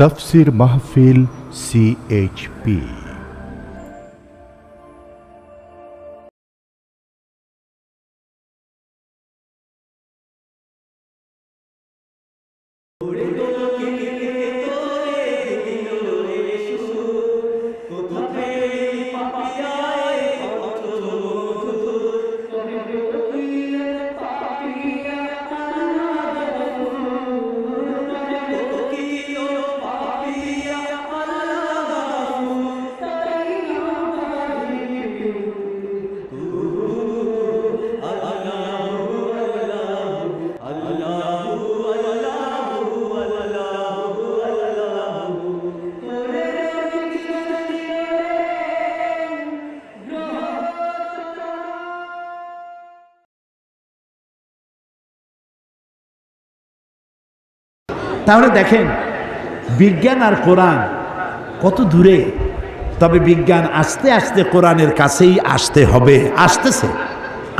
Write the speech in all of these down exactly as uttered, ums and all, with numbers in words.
तफसीर महफिल C H P. তাহলে দেখেন বিজ্ঞান আর কোরআন কত দূরে, তবে বিজ্ঞান আস্তে আস্তে কোরআনের কাছেই আসতে হবে, আসতেছে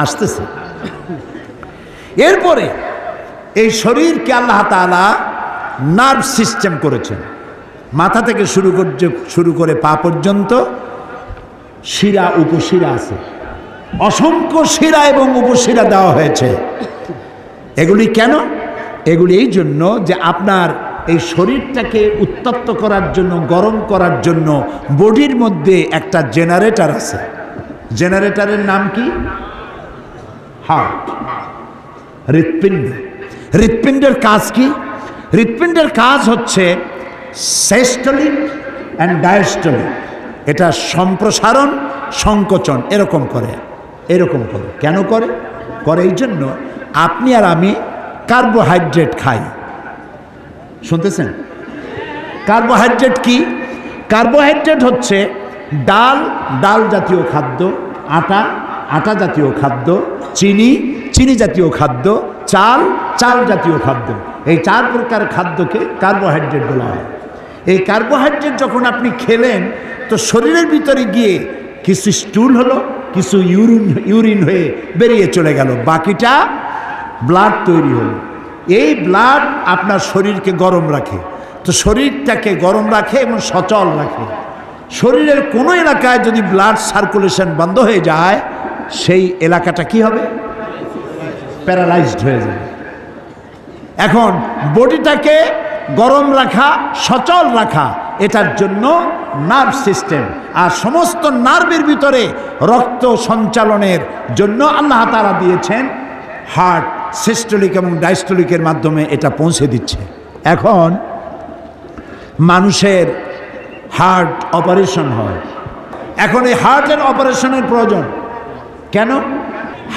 আসতেছে। এরপরে এই শরীরকে আল্লাহ তাআলা নার্ভ সিস্টেম করেছেন, মাথা থেকে শুরু করে শুরু করে পা পর্যন্ত শিরা উপশিরা আছে, অসংখ্য শিরা এবং উপশিরা দেওয়া হয়েছে। এগুলি কেন? এগুলি এই জন্য যে আপনার এই শরীরটাকে উত্তপ্ত করার জন্য, গরম করার জন্য বডির মধ্যে একটা জেনারেটর আছে। জেনারেটরের নাম কি? হার্ট, হৃৎপিণ্ড। হৃৎপিণ্ডের কাজ কি? হৃৎপিণ্ডের কাজ হচ্ছে সিস্টোলিক অ্যান্ড ডায়াস্টোলিক, এটা সম্প্রসারণ সংকোচন এরকম করে এরকম করে। কেন করে? করে এই জন্য আপনি আর আমি কার্বোহাইড্রেট খাই, শুনতেছেন? কার্বোহাইড্রেট কি? কার্বোহাইড্রেট হচ্ছে ডাল ডাল জাতীয় খাদ্য, আটা আটা জাতীয় খাদ্য, চিনি চিনি জাতীয় খাদ্য, চাল চাল জাতীয় খাদ্য। এই চার প্রকার খাদ্যকে কার্বোহাইড্রেট বলা হয়। এই কার্বোহাইড্রেট যখন আপনি খেলেন তো শরীরের ভিতরে গিয়ে কিছু স্টুল হলো, কিছু ইউরিন ইউরিন হয়ে বেরিয়ে চলে গেল, বাকিটা ব্লাড তৈরি হলো। এই ব্লাড আপনার শরীরকে গরম রাখে, তো শরীরটাকে গরম রাখে এবং সচল রাখে। শরীরের কোনো এলাকায় যদি ব্লাড সার্কুলেশন বন্ধ হয়ে যায়, সেই এলাকাটা কি হবে? প্যারালাইজড হয়ে যাবে। এখন বডিটাকে গরম রাখা, সচল রাখা, এটার জন্য নার্ভ সিস্টেম। আর সমস্ত নার্ভের ভিতরে রক্ত সঞ্চালনের জন্য আল্লাহ তাআলা দিয়েছেন হার্ট, সিস্টোলিক এবং ডায়াস্টোলিকের মাধ্যমে এটা পৌঁছে দিচ্ছে। এখন মানুষের হার্ট অপারেশন হয়, এখন এই হার্টের অপারেশনের প্রয়োজন কেন?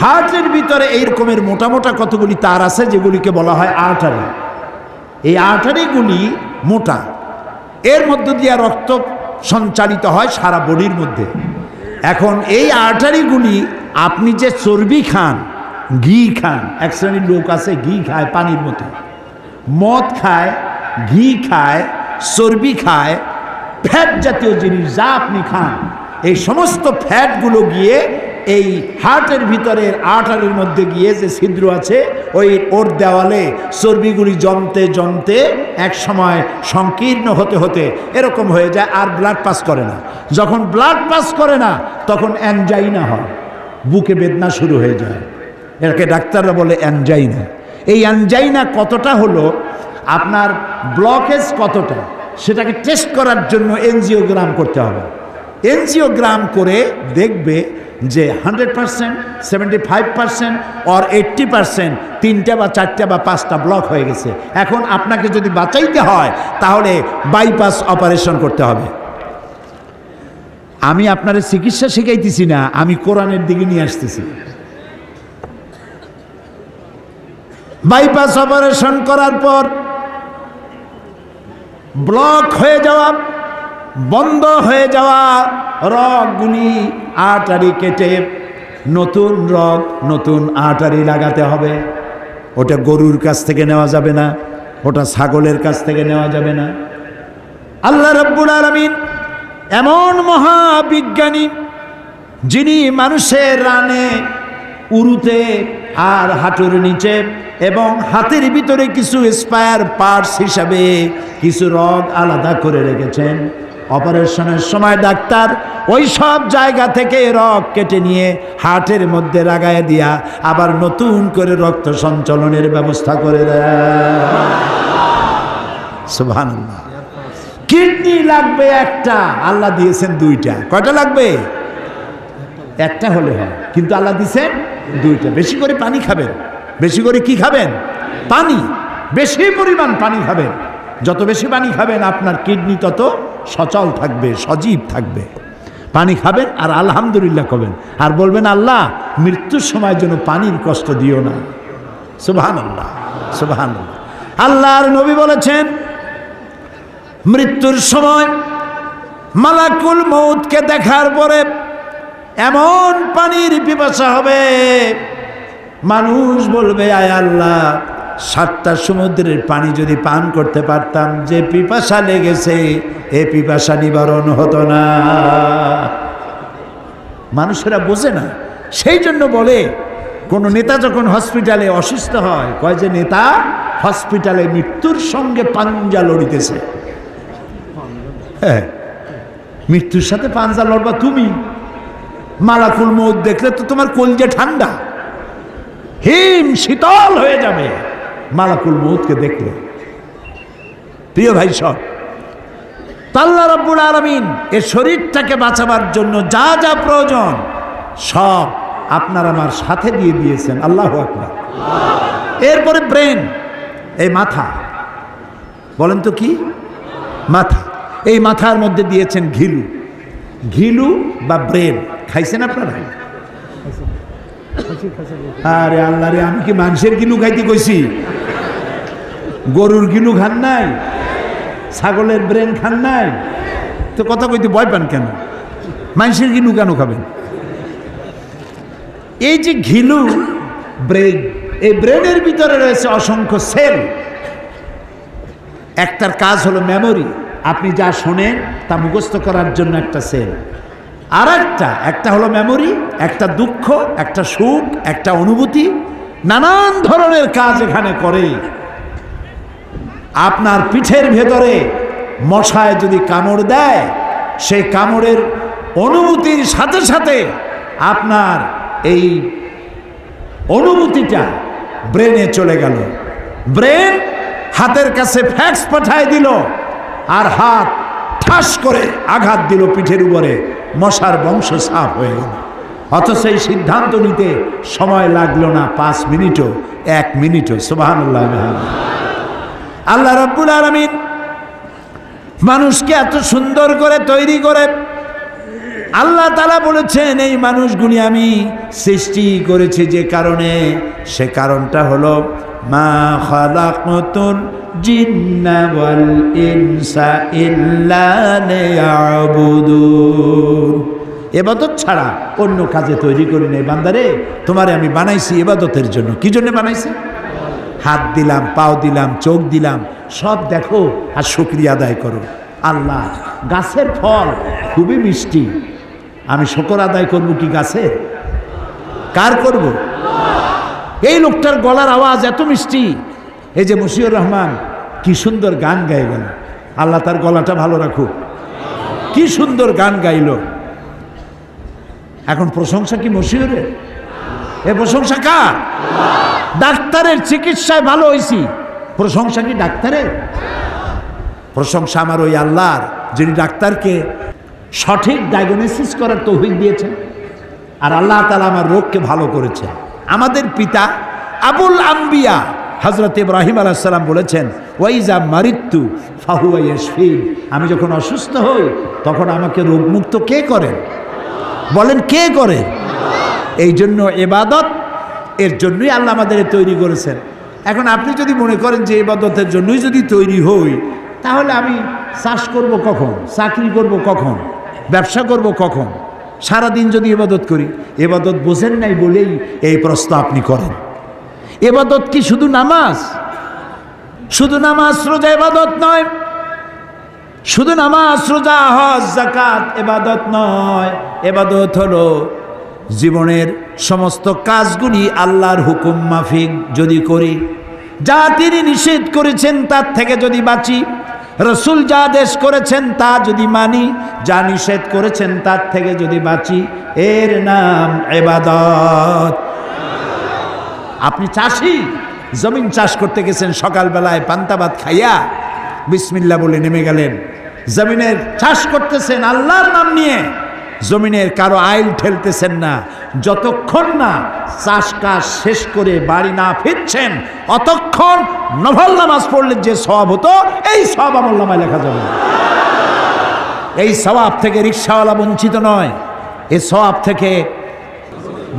হার্টের ভিতরে এই রকমের মোটা মোটা কতগুলি তার আছে যেগুলিকে বলা হয় আর্টারি। এই আর্টারিগুলি মোটা, এর মধ্য দিয়ে রক্ত সঞ্চালিত হয় সারা বডির মধ্যে। এখন এই আর্টারিগুলি আপনি যে চর্বি খান, ঘি খান, এক শ্রেণীর লোক আছে ঘি খায় পানির মতো, মদ খায়, ঘি খায়, চর্বি খায়, ফ্যাট জাতীয় জিনিস যা আপনি খান, এই সমস্ত ফ্যাটগুলো গিয়ে এই হার্টের ভিতরের আর্টারির মধ্যে গিয়ে যে ছিদ্র আছে ওই ওর দেওয়ালে চর্বিগুলি জমতে জমতে এক সময় সংকীর্ণ হতে হতে এরকম হয়ে যায়, আর ব্লাড পাস করে না। যখন ব্লাড পাস করে না তখন অ্যাঞ্জাইনা হয়, বুকে বেদনা শুরু হয়ে যায়, এটাকে ডাক্তাররা বলে অ্যাঞ্জাইনা। এই অ্যাঞ্জাইনা কতটা হলো, আপনার ব্লকেজ কতটা, সেটাকে টেস্ট করার জন্য এনজিওগ্রাম করতে হবে। এনজিওগ্রাম করে দেখবে যে hundred percent, seventy five percent আর এইট্টি পারসেন্ট তিনটা বা চারটা বা পাঁচটা ব্লক হয়ে গেছে। এখন আপনাকে যদি বাঁচাইতে হয় তাহলে বাইপাস অপারেশন করতে হবে। আমি আপনার চিকিৎসা শিখাইতেছি না, আমি কোরআনের দিকে নিয়ে আসতেছি। বাইপাস অপারেশন করার পর ব্লক হয়ে যাওয়া, বন্ধ হয়ে যাওয়া রগগুলি আটারি কেটে নতুন রগ, নতুন আটারি লাগাতে হবে। ওটা গরুর কাছ থেকে নেওয়া যাবে না, ওটা ছাগলের কাছ থেকে নেওয়া যাবে না। আল্লাহ রাব্বুল আলামিন এমন মহাবিজ্ঞানী যিনি মানুষের রানে, উরুতে, আর হাঁটুর নিচে এবং হাতের ভিতরে কিছু স্পায়ার পার্টস হিসাবে কিছু রগ আলাদা করে রেখেছেন। অপারেশনের সময় ডাক্তার ওই সব জায়গা থেকে রগ কেটে নিয়ে হার্টের মধ্যে লাগায় দিয়া আবার নতুন করে রক্ত সঞ্চালনের ব্যবস্থা করে দেয়। সুবহানাল্লাহ। কিডনি লাগবে একটা, আল্লাহ দিয়েছেন দুইটা। কয়টা লাগবে? একটা হলে হয়, কিন্তু আল্লাহ দিয়েছেন দুইটা। বেশি করে পানি খাবেন। বেশি করে কি খাবেন? পানি। বেশি পরিমাণ পানি খাবেন। যত বেশি পানি খাবেন আপনার কিডনি তত সচল থাকবে, সজীব থাকবে। পানি খাবেন আর আলহামদুলিল্লাহ করবেন আর বলবেন আল্লাহ মৃত্যুর সময় যেন পানির কষ্ট দিও না। সুবহানাল্লাহ, সুবহানাল্লাহ। আল্লাহর নবী বলেছেন মৃত্যুর সময় মালাকুল মউতকে দেখার পরে এমন পানির পিপাসা হবে মানুষ বলবে আয় আল্লাহ সাতটা সমুদ্রের পানি যদি পান করতে পারতাম যে পিপাসা লেগেছে এ পিপাসা নিবারণ হতো না। মানুষেরা বোঝে না, সেই জন্য বলে কোনো নেতা যখন হসপিটালে অসুস্থ হয় কয় যে নেতা হসপিটালে মৃত্যুর সঙ্গে পাঞ্জা লড়িতেছে। হ্যাঁ, মৃত্যুর সাথে পাঞ্জা লড়বা তুমি। মালাকুল মউত দেখলে তো তোমার কলজা ঠান্ডা, হিম শীতল হয়ে যাবে মালাকুল মউতকে দেখলে। প্রিয় ভাই সব, আল্লাহ রাব্বুল আলামিন এ শরীরটাকে বাঁচাবার জন্য যা যা প্রয়োজন সব আপনার আমার সাথে দিয়ে দিয়েছেন। আল্লাহু আকবার। এরপরে ব্রেন, এই মাথা। বলেন তো কি মাথা? এই মাথার মধ্যে দিয়েছেন ঘিলু। ঘিলু বা ব্রেন খাইছেন আপনারা? আরে আল্লাহ রে, আমি কি মানুষের গিলু খাইতে কইছি? গরুর গিলু খান নাই, ছাগলের ব্রেন খান নাই, তো কথা কইতে ভয় পান কেন? মানুষের গিলু কেন খাবেন? এই যে ঘিলু, ব্রেন, এই ব্রেনের ভিতরে রয়েছে অসংখ্য সেল। একটার কাজ হলো মেমোরি, আপনি যা শোনেন তা মুখস্থ করার জন্য একটা সেল। আর একটা একটা হলো মেমোরি, একটা দুঃখ, একটা সুখ, একটা অনুভূতি, নানান ধরনের কাজ এখানে করে। আপনার পিঠের ভেতরে মশায় যদি কামড় দেয়, সেই কামড়ের অনুভূতির সাথে সাথে আপনার এই অনুভূতিটা ব্রেনে চলে গেল। ব্রেন হাতের কাছে ফ্যাক্স পাঠায় দিল, আর হাত ঠাস করে আঘাত দিল পিঠের উপরে, মশার বংশ সাফ হয়ে গেল। অথচ এই সিদ্ধান্ত নিতে সময় লাগলো না পাঁচ মিনিটও, এক মিনিটও। সুবহানাল্লাহ। আল্লাহ রাব্বুল আলামিন মানুষকে এত সুন্দর করে তৈরি করে আল্লাহ তাআলা বলেছেন এই মানুষগুলি আমি সৃষ্টি করেছি যে কারণে, সে কারণটা হলো মা খালাকতুল জিন্না ওয়াল ইনসা ইল্লা লিয়াবুদুন। ইবাদত ছাড়া অন্য কাজে তৈরি করি নাই। বান্দারে, তোমারে আমি বানাইছি ইবাদতের জন্য। কি জন্য বানাইছি? হাত দিলাম, পাও দিলাম, চোখ দিলাম, সব দেখো আর শুকরিয়া আদায় করো। আল্লাহ, গাছের ফল খুবই মিষ্টি, আমি শুকর আদায় করব কি গাছের? কার করব? এই লোকটার গলার আওয়াজ এত মিষ্টি। এই যে মুশিউর রহমান কি সুন্দর গান গায়ে গেল, আল্লাহ তার গলাটা ভালো রাখুক। কি সুন্দর গান গাইল। এখন প্রশংসা কি মুশিউরের? এ প্রশংসা কার? ডাক্তারের চিকিৎসায় ভালো হয়েছি, প্রশংসা কি ডাক্তারের? প্রশংসা আমার ওই আল্লাহর যিনি ডাক্তারকে সঠিক ডায়াগনোসিস করার তৌফিক দিয়েছেন, আর আল্লাহ তাআলা আমার রোগকে ভালো করেছে। আমাদের পিতা আবুল আম্বিয়া হযরত ইব্রাহিম আলাইহিস সালাম বলেছেন ওয়াইজা মারিতু ফাহুয়া ইয়াশফিন, আমি যখন অসুস্থ হই তখন আমাকে রোগমুক্ত কে করেন? বলেন কে করেন? এই জন্য ইবাদত, এর জন্যই আল্লাহ আমাদের তৈরি করেছেন। এখন আপনি যদি মনে করেন যে ইবাদতের জন্যই যদি তৈরি হই, তাহলে আমি চাষ করব কখন, চাকরি করব কখন, ব্যবসা করব কখন? সারাদিন যদি ইবাদত করি। ইবাদত বোঝেন নাই বলেই এই প্রশ্ন আপনি করেন। ইবাদত কি শুধু নামাজ? শুধু নামাজ রোজা ইবাদত নয়। শুধু নামাজ রোজা হজ যাকাত ইবাদত নয়। ইবাদত হলো জীবনের সমস্ত কাজগুলি আল্লাহর হুকুম মাফিক যদি করি, যা তিনি নিষেধ করেছেন তার থেকে যদি বাঁচি, রসুল যা আদেশ করেছেন তা যদি মানি, যা নিষেধ করেছেন তার থেকে যদি বাঁচি, এর নাম ইবাদত। আপনি চাষি, জমিন চাষ করতে গেছেন, সকালবেলায় পান্তাবাদ খাইয়া বিসমিল্লা বলে নেমে গেলেন জমিনের চাষ করতেছেন, আল্লাহর নাম নিয়ে জমিনের কারো আইল ঠেলতেছেন না, যতক্ষণ না চাষ কাজ শেষ করে বাড়ি না ফিরছেন অতক্ষণ নফল নামাজ পড়লে যে সওয়াব হতো এই সওয়াব আমল নামায় লেখা যাবে। এই সওয়াব থেকে রিক্সাওয়ালা বঞ্চিত নয়, এই সওয়াব থেকে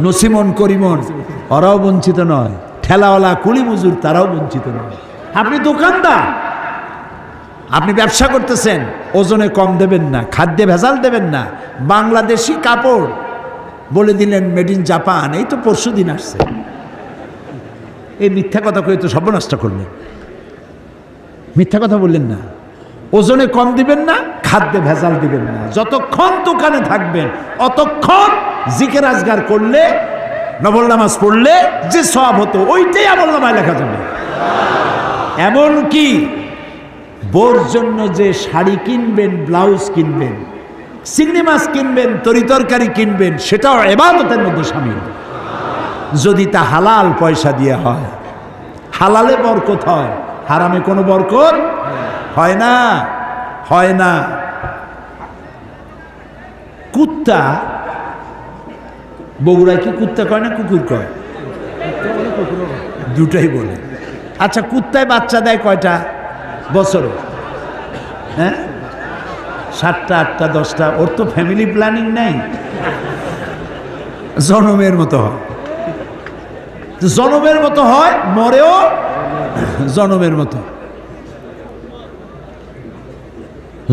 নসিমন করিমন ওরাও বঞ্চিত নয়, ঠেলাওয়ালা কুলি মজুর তারাও বঞ্চিত নয়। আপনি দোকানদার, আপনি ব্যবসা করতেছেন, ওজনে কম দেবেন না, খাদ্যে ভেজাল দেবেন না, বাংলাদেশি কাপড় বলে দিলেন মেড ইন জাপান, এই তো পরশু দিন আসছে, এই মিথ্যা কথা কয়ে তো সর্বনাশ করলেন। মিথ্যা কথা বললেন না, ওজনে কম দিবেন না, খাদ্যে ভেজাল দিবেন না, যতক্ষণ দোকানে থাকবেন অতক্ষণ জিকির আজগার করলে নফল নামাজ পড়লে যে সওয়াব হতো ওইটাই আমল নামায় লেখা যাবে। এমনকি বোর জন্য যে শাড়ি কিনবেন, ব্লাউজ কিনবেন, চিংড়ি মাছ কিনবেন, তরিতরকারি কিনবেন, সেটাও ইবাদতের মধ্যে শামিল, যদি তা হালাল পয়সা দিয়ে হয়। হালালে বরকত হয়, হারামে কোনো বরকত হয় না, হয় না। কুত্তা, বগুড়ায় কি কুত্তা কয় না কুকুর কয়? দুটাই বলে। আচ্ছা, কুত্তায় বাচ্চা দেয় কয়টা বছরে? হ্যাঁ, সাতটা, আটটা, দশটা। ওর তো ফ্যামিলি প্ল্যানিং নেই, জনমের মতো হয়, জনমের মতো হয়, মরেও জনমের মতো।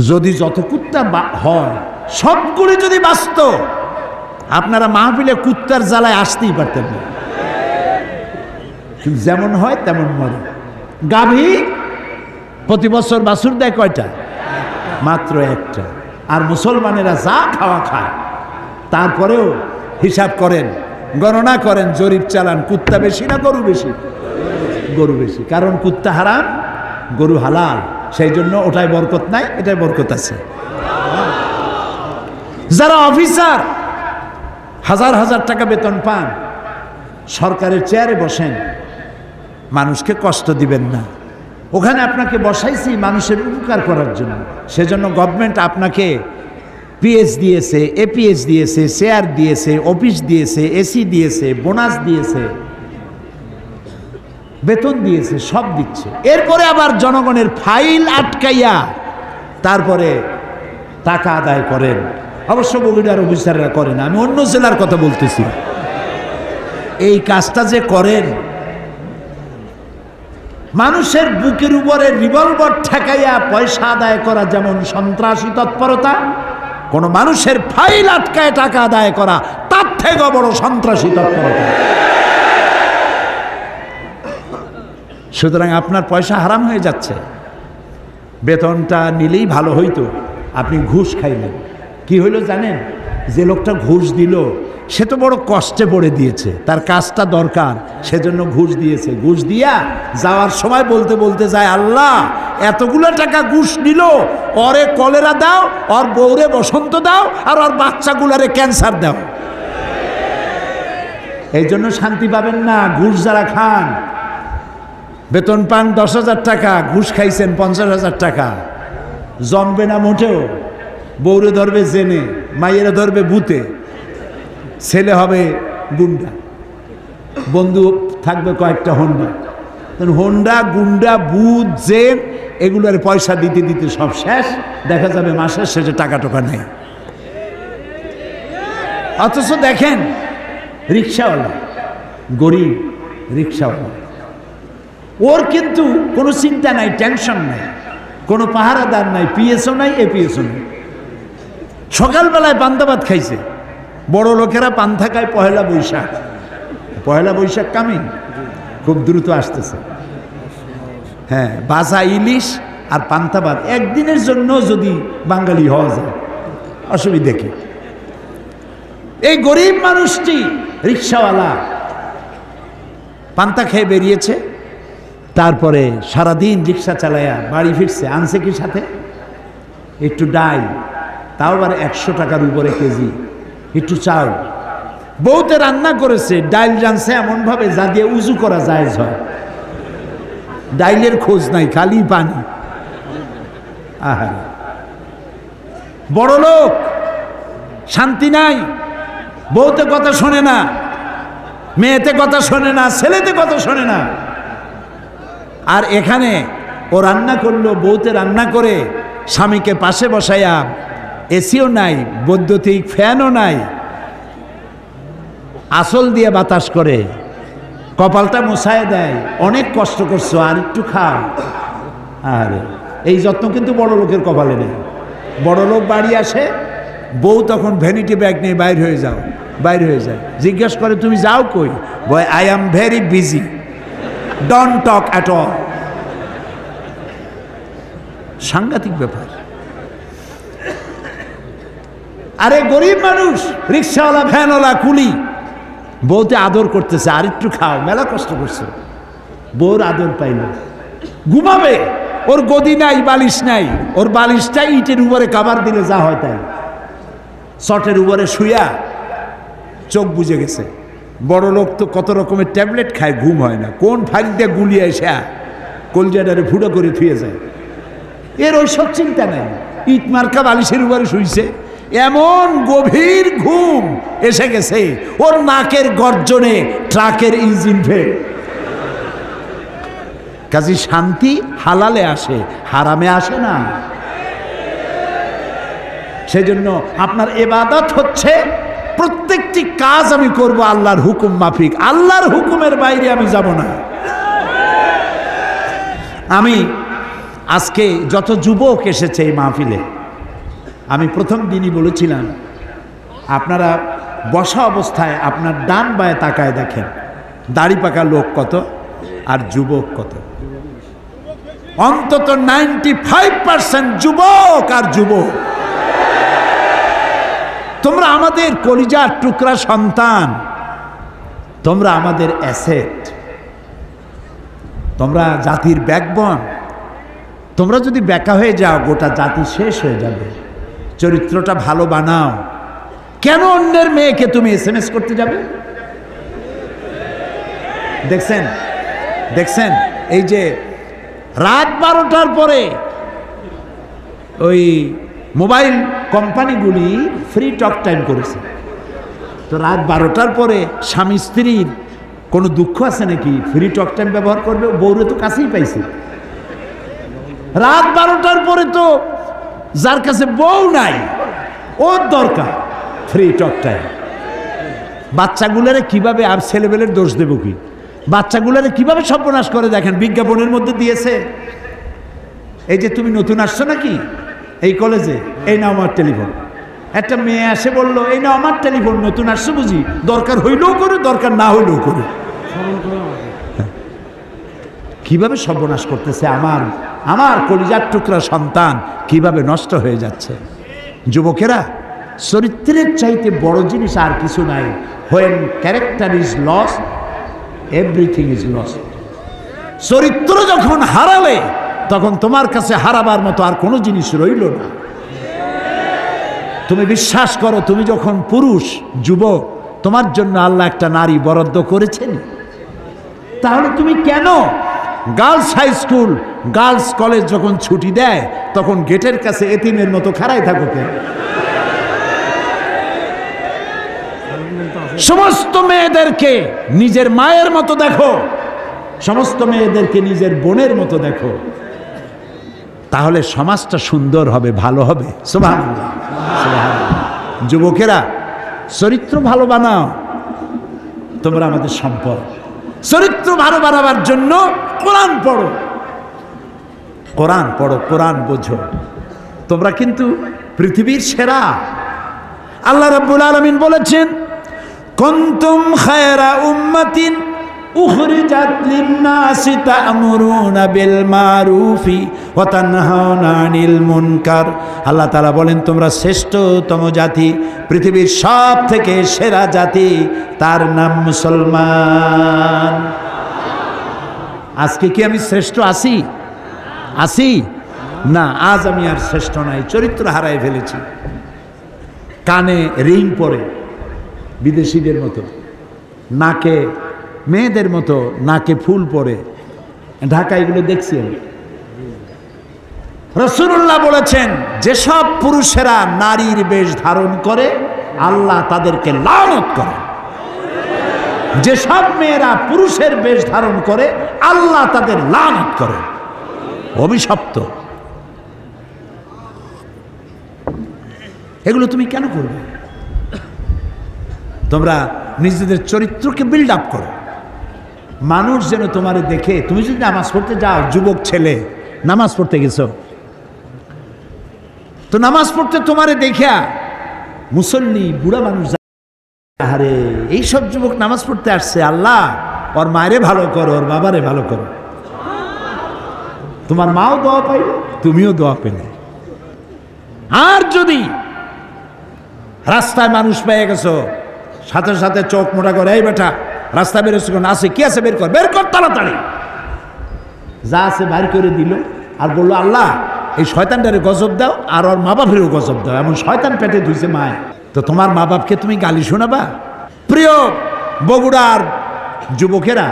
যদি যত কুত্তা হয় সবগুলি যদি বাঁচত, আপনারা মাহফিলে কুত্তার জ্বালায় আসতেই পারতেন না। যেমন হয় তেমন মরে। গাভী প্রতি বছর বাছুর দেয় কয়টা? মাত্র একটা। আর মুসলমানেরা যা খাওয়া খায়, তারপরেও হিসাব করেন, গণনা করেন, জরিপ চালান, কুত্তা বেশি না গরু বেশি? গরু বেশি। কারণ কুত্তা হারাম, গরু হালাল, সেই জন্য ওটাই বরকত নাই, এটাই বরকত আছে। যারা অফিসার হাজার হাজার টাকা বেতন পান, সরকারের চেয়ারে বসেন, মানুষকে কষ্ট দিবেন না। ওখানে আপনাকে বসাইছি মানুষের উপকার করার জন্য, সেজন্য গভর্নমেন্ট আপনাকে পিএস দিয়েছে, এপিএস দিয়েছে, চেয়ার দিয়েছে, অফিস দিয়েছে, এসি দিয়েছে, বোনাস দিয়েছে, বেতন দিয়েছে, সব দিচ্ছে। এরপরে আবার জনগণের ফাইল আটকাইয়া তারপরে টাকা আদায় করেন। অবশ্য বগুড়ার অফিসাররা করেন, আমি অন্য জেলার কথা বলতেছি। এই কাজটা যে করেন, মানুষের বুকের উপরে রিভলভার ঠেকাইয়া পয়সা আদায় করা যেমন সন্ত্রাসী তৎপরতা, কোনো মানুষের ফাইল আটকায় টাকা আদায় করা তার থেকেও বড় সন্ত্রাসী তৎপরতা। সুতরাং আপনার পয়সা হারাম হয়ে যাচ্ছে। বেতনটা নিলেই ভালো হইতো, আপনি ঘুষ খাইলেন। কি হইল জানেন? যে লোকটা ঘুষ দিল সে তো বড় কষ্টে পড়ে দিয়েছে, তার কাজটা দরকার, সেজন্য ঘুষ দিয়েছে। ঘুষ দিয়া যাওয়ার সময় বলতে বলতে যায়, আল্লাহ এতগুলো টাকা ঘুষ নিল, ওরে কলেরা দাও, ওর বউরে বসন্ত দাও, আর ওর বাচ্চাগুলারে ক্যান্সার দাও। এই জন্য শান্তি পাবেন না। ঘুষ যারা খান, বেতন পান দশ হাজার টাকা, ঘুষ খাইছেন পঞ্চাশ হাজার টাকা, জমবে না মোটেও। বউরে ধরবে জেনে, মায়েরা ধরবে ভূতে, ছেলে হবে গুন্ডা, বন্ধু থাকবে কয়েকটা হন্ডা। হন্ডা, গুন্ডা, বুধ, জেন, এগুলোর পয়সা দিতে দিতে সব শেষ। দেখা যাবে মাসের শেষে টাকা টোকা নেই। অথচ দেখেন রিক্সাওয়ালা, গরিব রিক্সাওয়ালা, ওর কিন্তু কোনো চিন্তা নাই, টেনশন নাই, কোনো পাহারাদার নাই, পিএসও নাই, এপিএসও নাই। সকালবেলায় পান্তাবাদ খাইছে। বড় লোকেরা পান্থা খায় পহেলা বৈশাখ, পহেলা বৈশাখ কামিং, খুব দ্রুত আসতেছে। হ্যাঁ, বাজা ইলিশ আর পান্তাবাদ একদিনের জন্য যদি বাঙালি হওয়া যায় অসুবিধা কি? এই গরিব মানুষটি রিক্সাওয়ালা পান্তা খেয়ে বেরিয়েছে, তারপরে সারাদিন রিক্সা চালায়া বাড়ি ফিরছে। আনছে কি সাথে? একটু ডাল, তাও আবার একশো টাকার উপরে কেজি, একটু চাল। বউতে রান্না করেছে, ডাল রানছে এমনভাবে যা দিয়ে উজু করা জায়েজ হয়। ডাইলের খোঁজ নাই, খালি পানি। আহারে, বড় লোক, শান্তি নাই। বউতে কথা শোনে না, মেয়েতে কথা শোনে না, ছেলেতে কথা শোনে না। আর এখানে ও রান্না করলো, বউতে রান্না করে স্বামীকে পাশে বসাইয়া, এসিও নাই, বৈদ্যুতিক ফ্যানও নাই, আসল দিয়ে বাতাস করে, কপালটা মুছায় দেয়, অনেক কষ্ট করছো, আর একটু খাও। আর এই যত্ন কিন্তু বড় লোকের কপালে নেই। বড় লোক বাড়ি আসে, বউ তখন ভ্যানিটি ব্যাগ নিয়ে বাইর হয়ে যাও বাইর হয়ে যায়। জিজ্ঞেস করে, তুমি যাও কই? Boy, I am very busy, don't talk at all. সাংঘাতিক ব্যাপার। আরে গরিব মানুষ, রিক্সাওয়ালা, ভ্যানওয়ালা, কুলি, বউতে আদর করতেছে, আর একটু খাও, মেলা কষ্ট করছে। বউর আদর পাই না, ঘুমাবে, ওর গদি নাই, বালিশ নাই। ওর বালিশটা ইটের উপরে কাবার দিলে যা হয় তাই। চটের উপরে শুয়া চোখ বুজে গেছে। বড় লোক তো কত রকমের ট্যাবলেট খায়, ঘুম হয় না। কোন ফাঁক দিয়ে গুলিয়ে এসে কলজাটারে ফুটো করে থুয়ে যায়, এর ওই সব চিন্তা নাই। ইট মার্কা বালিশের উপরে শুইছে, এমন গভীর ঘুম এসে গেছে, ওর নাকের গর্জনে ট্রাকের ইঞ্জিন ফেল। কাজী শান্তি হালালে আসে, হারামে আসে না। সেজন্য আপনার ইবাদত হচ্ছে প্রত্যেকটি কাজ আমি করব আল্লাহর হুকুম মাফিক, আল্লাহর হুকুমের বাইরে আমি যাব না। আমি আজকে যত যুবক এসেছে এই মাহফিলে, আমি প্রথম দিনই বলেছিলাম, আপনারা বসা অবস্থায় আপনার ডান বায়ে তাকায় দেখেন, দাড়ি পাকা লোক কত আর যুবক কত। অন্তত নাইনটি ফাইভ পার্সেন্ট যুবক আর যুবক। তোমরা আমাদের কলিজার টুকরা সন্তান, তোমরা আমাদের অ্যাসেট, তোমরা জাতির ব্যাকবোন। তোমরা যদি বেকা হয়ে যাও, গোটা জাতি শেষ হয়ে যাবে। চরিত্রটা ভালো বানাও। কেন অন্যের মেয়েকে তুমি এস এম এস করতে যাবে? দেখছেন দেখছেন এই যে রাত বারোটার পরে ওই মোবাইল কোম্পানিগুলি ফ্রি টক টাইম করেছে, তো রাত বারোটার পরে স্বামী স্ত্রীর কোনো দুঃখ আছে নাকি? ফ্রি টক টাইম ব্যবহার করবে। বউরে তো কাছেই পাইছে। রাত বারোটার পরে তো যার কাছে বউ নাই, ওর দরকার ফ্রি টক টাইম। বাচ্চাগুলোরে কীভাবে, আর ছেলেবেলের দোষ দেব কি, বাচ্চাগুলোরে কীভাবে সর্বনাশ করে দেখেন, বিজ্ঞাপনের মধ্যে দিয়েছে। এই যে তুমি নতুন আসছো নাকি এই কলেজে, এই নাও আমার টেলিফোন। একটা মেয়ে আসে বলল, এই নাও আমার টেলিফোন, নতুন আসছে বুঝি, দরকার হইলেও করে, দরকার না হইলেও করে। কিভাবে সর্বনাশ করতেছে, আমার আমার কলিজার টুকরা সন্তান কিভাবে নষ্ট হয়ে যাচ্ছে। যুবকেরা, চরিত্রের চাইতে বড় জিনিস আর কিছু নাই। When character is loss, everything is loss. চরিত্র যখন হারালে, তখন তোমার কাছে হারাবার মতো আর কোনো জিনিস রইল না। তুমি বিশ্বাস করো, তুমি যখন পুরুষ যুবক, তোমার জন্য আল্লাহ একটা নারী বরাদ্দ করেছেন। তাহলে তুমি কেন, girls high school, girls college যখন ছুটি দেয়, তখন গেটের কাছে এতিমের মতো খাড়ায় থাকো কেন? সমস্ত মেয়েদেরকে নিজের মায়ের মতো দেখো, সমস্ত মেয়েদেরকে নিজের বোনের মতো দেখো, তাহলে সমাজটা সুন্দর হবে, ভালো হবে। সুবহানাল্লাহ। যুবকেরা, চরিত্র ভালো বানাও, তোমরা আমাদের সম্পদ। চরিত্র ভালো বানাবার জন্য কোরআন পড়ো, কোরআন পড়ো, কোরআন বোঝো। তোমরা কিন্তু পৃথিবীর সেরা। আল্লাহ রাব্বুল আলামিন বলেছেন, কুনতুম খায়রা উম্মাতিন أخرجت للناس تأمرون بالمعروف وتنهون عن المنكر الله تعالى বলেন তোমরা শ্রেষ্ঠতম জাতি পৃথিবীর সবথেকে সেরা জাতি তার নাম মুসলমান আজকে কি আমি শ্রেষ্ঠ আছি আছি না আজ আমি আর শ্রেষ্ঠ নাই চরিত্র হারায় ফেলেছি কানে রিং পরে বিদেশীদের মতো নাকে মেয়েদের মতো নাকে ফুল পরে ঢাকা এগুলো দেখছি আমি রাসূলুল্লাহ বলেছেন যেসব পুরুষেরা নারীর বেশ ধারণ করে আল্লাহ তাদেরকে লানত করে যেসব মেয়েরা পুরুষের বেশ ধারণ করে আল্লাহ তাদের লানত করে অভিশপ্ত এগুলো তুমি কেন করবে তোমরা নিজেদের চরিত্রকে বিল্ড আপ করো মানুষ যেন তোমারে দেখে তুমি যদি নামাজ পড়তে যাও যুবক ছেলে নামাজ পড়তে গেছো তো নামাজ পড়তে তোমারে দেখিয়া মুসল্লি বুড়া মানুষ আরে এইসব যুবক নামাজ পড়তে আসছে আল্লাহ ওর মায়েরে ভালো করো ওর বাবারে ভালো করো তোমার মাও দোয়া পাইল তুমিও দোয়া পেলে আর যদি রাস্তায় মানুষ পেয়ে গেছো সাথে সাথে চোখ মোটা করে এই বেটা রাস্তা বেরোচ্ছে কোন আছে কি আছে বের কর বের কর তাড়াতাড়ি যা আছে বাইর করে দিল আর বললো আল্লাহ এই শয়তানটারে গজব দাও আর ওর মা বাপেরও গজব দাও এমন শয়তান পেটে ধুইছে মায় তো তোমার মা বাপকে তুমি গালি শোনাবা প্রিয় বগুড়ার যুবকেরা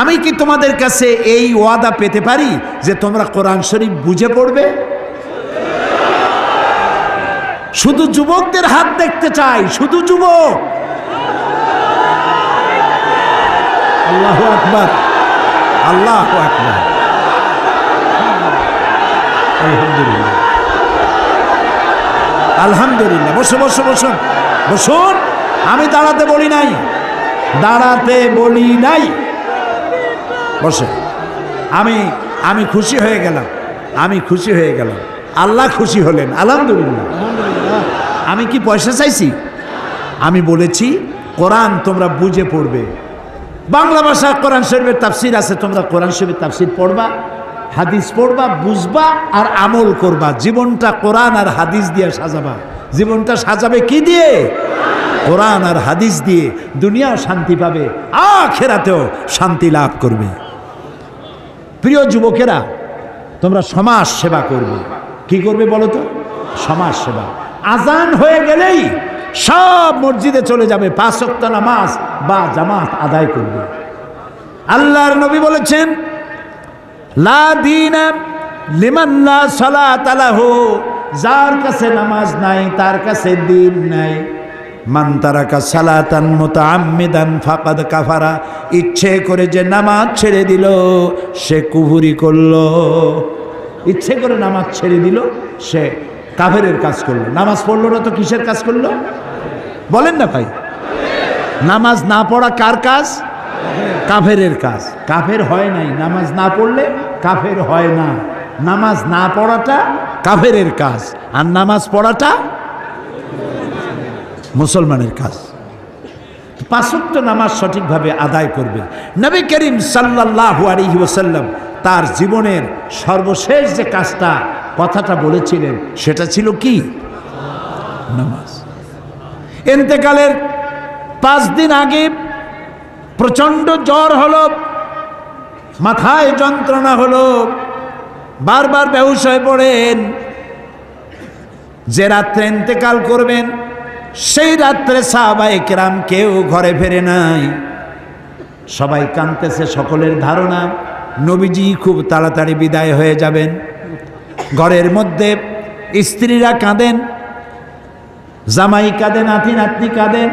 আমি কি তোমাদের কাছে এই ওয়াদা পেতে পারি যে তোমরা কোরআন শরীফ বুঝে পড়বে শুধু যুবকদের হাত দেখতে চাই শুধু যুবক আল্লাহু আকবার আল্লাহু আকবার আলহামদুলিল্লাহ আলহামদুলিল্লাহ বসো বসো বসুন বসুন আমি দাঁড়াতে বলি নাই দাঁড়াতে বলি নাই বসে আমি আমি খুশি হয়ে গেলাম আমি খুশি হয়ে গেলাম আল্লাহ খুশি হলেন আলহামদুলিল্লাহ আমি কি পয়সা চাইছি আমি বলেছি কোরআন তোমরা বুঝে পড়বে বাংলা ভাষা কোরআন শরীফের তাফসির আছে তোমরা কোরআন শরীফের তাফসির পড়বা হাদিস পড়বা বুঝবা আর আমল করবা জীবনটা কোরআন আর হাদিস দিয়ে সাজাবা জীবনটা সাজাবে কি দিয়ে কোরআন আর হাদিস দিয়ে দুনিয়াও শান্তি পাবে আখেরাতেও শান্তি লাভ করবে প্রিয় যুবকেরা তোমরা সমাজ সেবা করবে কি করবে বলো তো সমাজ সেবা আজান হয়ে গেলেই সব মসজিদে চলে যাবে পাঁচ ওয়াক্ত নামাজ বা জামাত আদায় করবে আল্লাহর নবী বলেছেন লা দীনা লিমান লা সালাতা লাহু যার কাছে নামাজ নাই তার কাছে দ্বীন নাই মান তারাকা সালাতান মুতাআম্মিদান ফাকাদ কাফারা ইচ্ছে করে যে নামাজ ছেড়ে দিল সে কুফরি করলো ইচ্ছে করে নামাজ ছেড়ে দিল সে কাফেরের কাজ করলো নামাজ পড়লো না তো কিসের কাজ করলো বলেন না ভাই নামাজ না পড়া কার কাজ কাফেরের কাজ কাফের হয় নাই নামাজ না পড়লে কাফের হয় না নামাজ না পড়াটা কাফেরের কাজ আর নামাজ পড়াটা মুসলমানের কাজ পাঁচ ওয়াক্ত নামাজ সঠিকভাবে আদায় করবে নবী করিম সাল্লাল্লাহু আলাইহি ওয়াসাল্লাম তার জীবনের সর্বশেষ যে কাজটা কথাটা বলেছিলেন সেটা ছিল কি নামাজ ইন্তেকালের পাঁচ দিন আগে প্রচণ্ড জ্বর হলো মাথায় যন্ত্রণা হলো বারবার বেহুশ হয়ে পড়েন যে রাত্রে ইন্তেকাল করবেন সেই রাত্রে সাহাবায়ে কেরাম কেউ ঘরে ফেরে নাই সবাই কাঁদতেছে সকলের ধারণা নবীজি খুব তাড়াতাড়ি বিদায় হয়ে যাবেন ঘরের মধ্যে স্ত্রীরা কাঁদেন জামাই কাঁদেন নাতি নাতনি কাঁদেন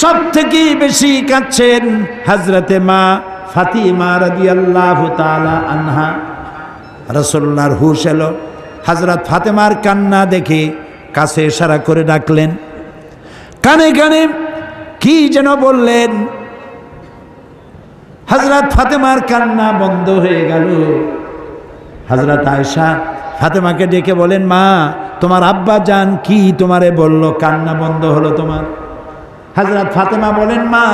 সব থেকে বেশি কাঁদছেন হযরতে মা ফাতিমা রাদিয়াল্লাহু তাআলা আনহা রাসূলুল্লাহর হুঁশ এলো হযরত ফাতেমার কান্না দেখে কাছে ইশারা করে ডাকলেন কানে কানে কি যেন বললেন হযরত ফাতেমার কান্না বন্ধ হয়ে গেল হযরত আয়েশা ফাতেমাকে ডেকে বলেন মা তোমার আব্বা জান কি তোমারে বলল কান্না বন্ধ হলো তোমার হযরত ফাতেমা বলেন মা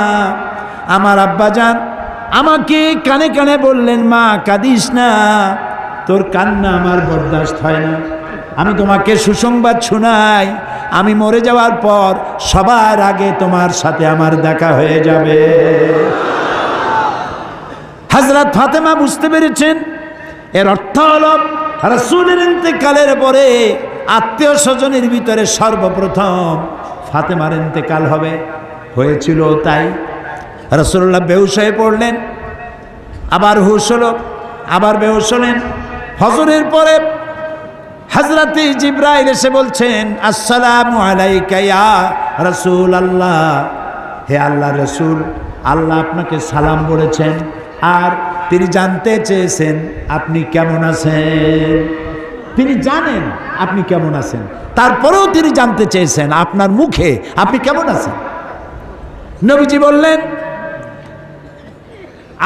আমার আব্বাজান আমাকে কানে কানে বললেন, মা কাঁদিস না, তোর কান্না আমার বরদাস্ত হয় না, আমি তোমাকে সুসংবাদ শোনাই, আমি মরে যাওয়ার পর সবার আগে তোমার সাথে আমার দেখা হয়ে যাবে। হযরত ফাতেমা বুঝতে পেরেছেন, এর অর্থ হলো রাসূলের ইন্তেকালের পরে আত্মীয় স্বজনের ভিতরে সর্বপ্রথম ফাতেমার ইন্তেকাল হবে। হয়েছিল তাই, রাসূলুল্লাহ বেহুশ হয়ে পড়লেন, আবার হুশ হলো, আবার বেহুশ হলেন। হজরের পরে হযরত জিবরাইল এসে বলছেন, আসসালামু আলাইকা ইয়া রাসূলুল্লাহ, হে আল্লাহর রাসূল, আল্লাহ আপনাকে সালাম বলেছেন, আর তিনি জানতে চেয়েছেন আপনি কেমন আছেন। তিনি জানেন আপনি কেমন আছেন, তারপরেও তিনি জানতে চেয়েছেন আপনার মুখে আপনি কেমন আছেন। নবীজি বললেন,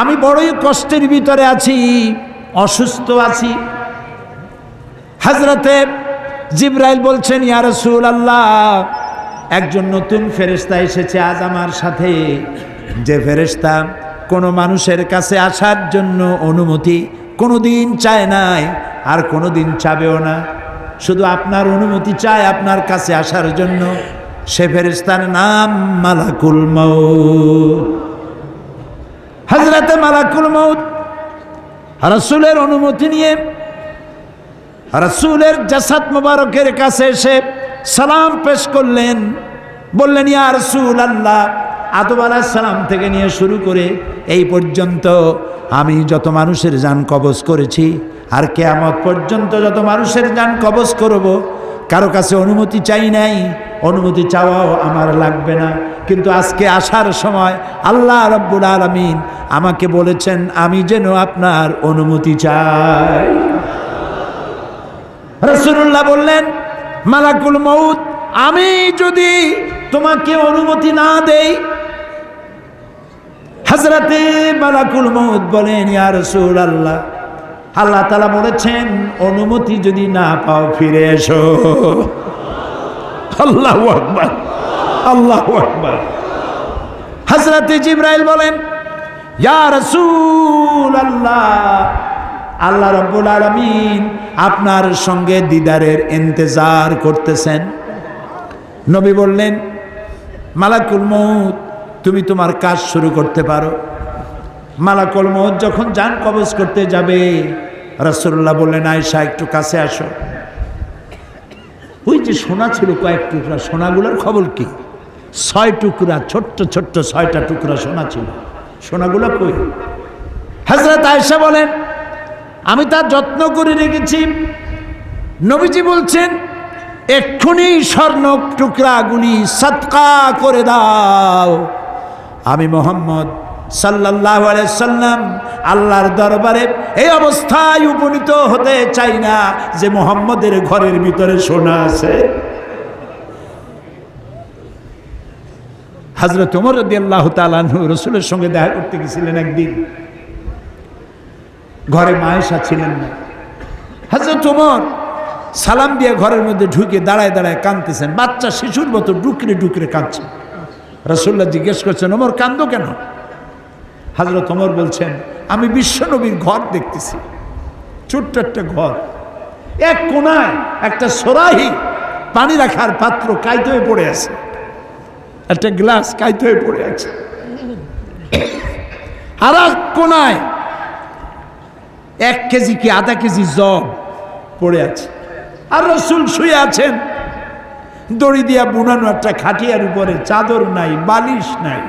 আমি বড়ই কষ্টের ভিতরে আছি, অসুস্থ আছি। হযরতে জিবরাইল বলছেন, ইয়া রাসূলুল্লাহ, একজন নতুন ফেরেশতা এসেছে আজ আমার সাথে, যে ফেরেশতা কোনো মানুষের কাছে আসার জন্য অনুমতি কোনো দিন চায় নাই, আর কোনো দিন চাবেও না, শুধু আপনার অনুমতি চায় আপনার কাছে আসার জন্য। সে ফেরেশতার নাম মালাকুল মউত। হযরতে মালাকুল মউত রাসূলের অনুমতি নিয়ে রাসূলের জাসাদ মুবারকের কাছে এসে সালাম পেশ করলেন, বললেন, ইয়া রাসূলুল্লাহ, আদম আলাইহিস সালাম থেকে নিয়ে শুরু করে এই পর্যন্ত আমি যত মানুষের জান কবজ করেছি, আর কিয়ামত পর্যন্ত যত মানুষের জান কবজ করব, কারো কাছে অনুমতি চাই নাই, অনুমতি চাওয়াও আমার লাগবে না, কিন্তু আজকে আসার সময় আল্লাহ রাব্বুল আলামিন আমাকে বলেছেন আমি যেন আপনার অনুমতি চাই। রাসূলুল্লাহ বললেন, মালাকুল মউত, আমি যদি তোমাকে অনুমতি না দেই। হযরত মালাকুল মউত বলেন, ইয়া রাসূলুল্লাহ, আল্লাহ তাআলা বলেছেন অনুমতি যদি না পাও ফিরে এসো। আল্লাহু আকবার, আল্লাহু আকবার। হযরত জিবরাইল বলেন, ইয়া রাসূলুল্লাহ, আল্লাহ রাব্বুল আলামিন আপনার সঙ্গে দিদারের ইন্তজার করতেছেন। নবী বললেন, মালাকুল মউত, তুমি তোমার কাজ শুরু করতে পারো। মালাকুল মউত যখন জান কবজ করতে যাবে, রাসূলুল্লাহ বললেন, আয়েশা একটু কাছে আসো, ওই যে সোনা ছিল কয়েক টুকরা, সোনাগুলোর খবর কি? ছয় টুকরা, ছোট্ট ছোট্ট ছয়টা টুকরা সোনা ছিল, সোনাগুলো কই? হযরত আয়েশা বলেন, আমি তার যত্ন করে রেখেছি। নবীজি বলছেন, এক্ষুনি স্বর্ণ টুকরাগুলি সাদকা করে দাও, আমি মুহাম্মদ সাল্লাল্লাহু আলাইহি সাল্লাম আল্লাহর দরবারে এই অবস্থায় উপনীত হতে চাই না যে মুহাম্মদের ঘরের ভিতরে সোনা আছে। হযরত ওমর রাদিয়াল্লাহু তাআলা আনহু রাসূলের সঙ্গে দেখা করতে গিয়েছিলেন একদিন, ঘরে মা আয়েশা ছিলেন না। হযরত ওমর সালাম দিয়ে ঘরের মধ্যে ঢুকে দাঁড়ায় দাঁড়ায় কাঁদতেছেন, বাচ্চা শিশুর মতো ডুকরে ডুকরে কাঁদছেন। রাসূলুল্লাহ জিজ্ঞেস করছেন, ওমর কাঁদো কেন? হযরত ওমর বলছেন, আমি বিশ্বনবীর ঘর দেখতেছি, ছোট্ট একটা ঘর, এক কোনায় একটা সরাহি পানি রাখার পাত্র কাইতে হয়ে পড়ে আছে, একটা গ্লাস কাইতে হয়ে পড়ে আছে, আর এক কোনায় এক কেজি কি আধা কেজি জব পড়ে আছে, আর রাসূল শুয়ে আছেন দড়ি দিয়া বুনানো একটা খাটিয়ার উপরে, চাদর নাই, বালিশ নাই,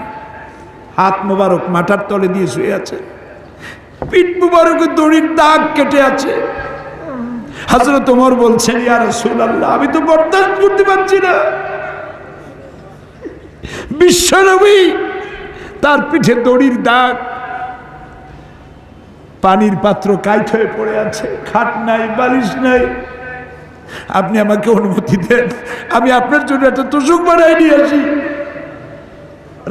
হাত মোবারক মাথার তলে দিয়ে শুয়ে আছে, পিঠ মোবারকের দড়ির দাগ কেটে আছে। হযরত ওমর বলছেন, ইয়া রাসূলুল্লাহ, আমি তো বরদাস্ত করতে পারছি না, বিশ্বনবী তার পিঠে দড়ির দাগ, পানির পাত্র কাইত হয়ে পড়ে আছে, খাট নাই, বালিশ নাই, আপনি আমাকে অনুমতি দেন, আমি আপনার জন্য একটা তোষক বানাই নিয়ে আসি।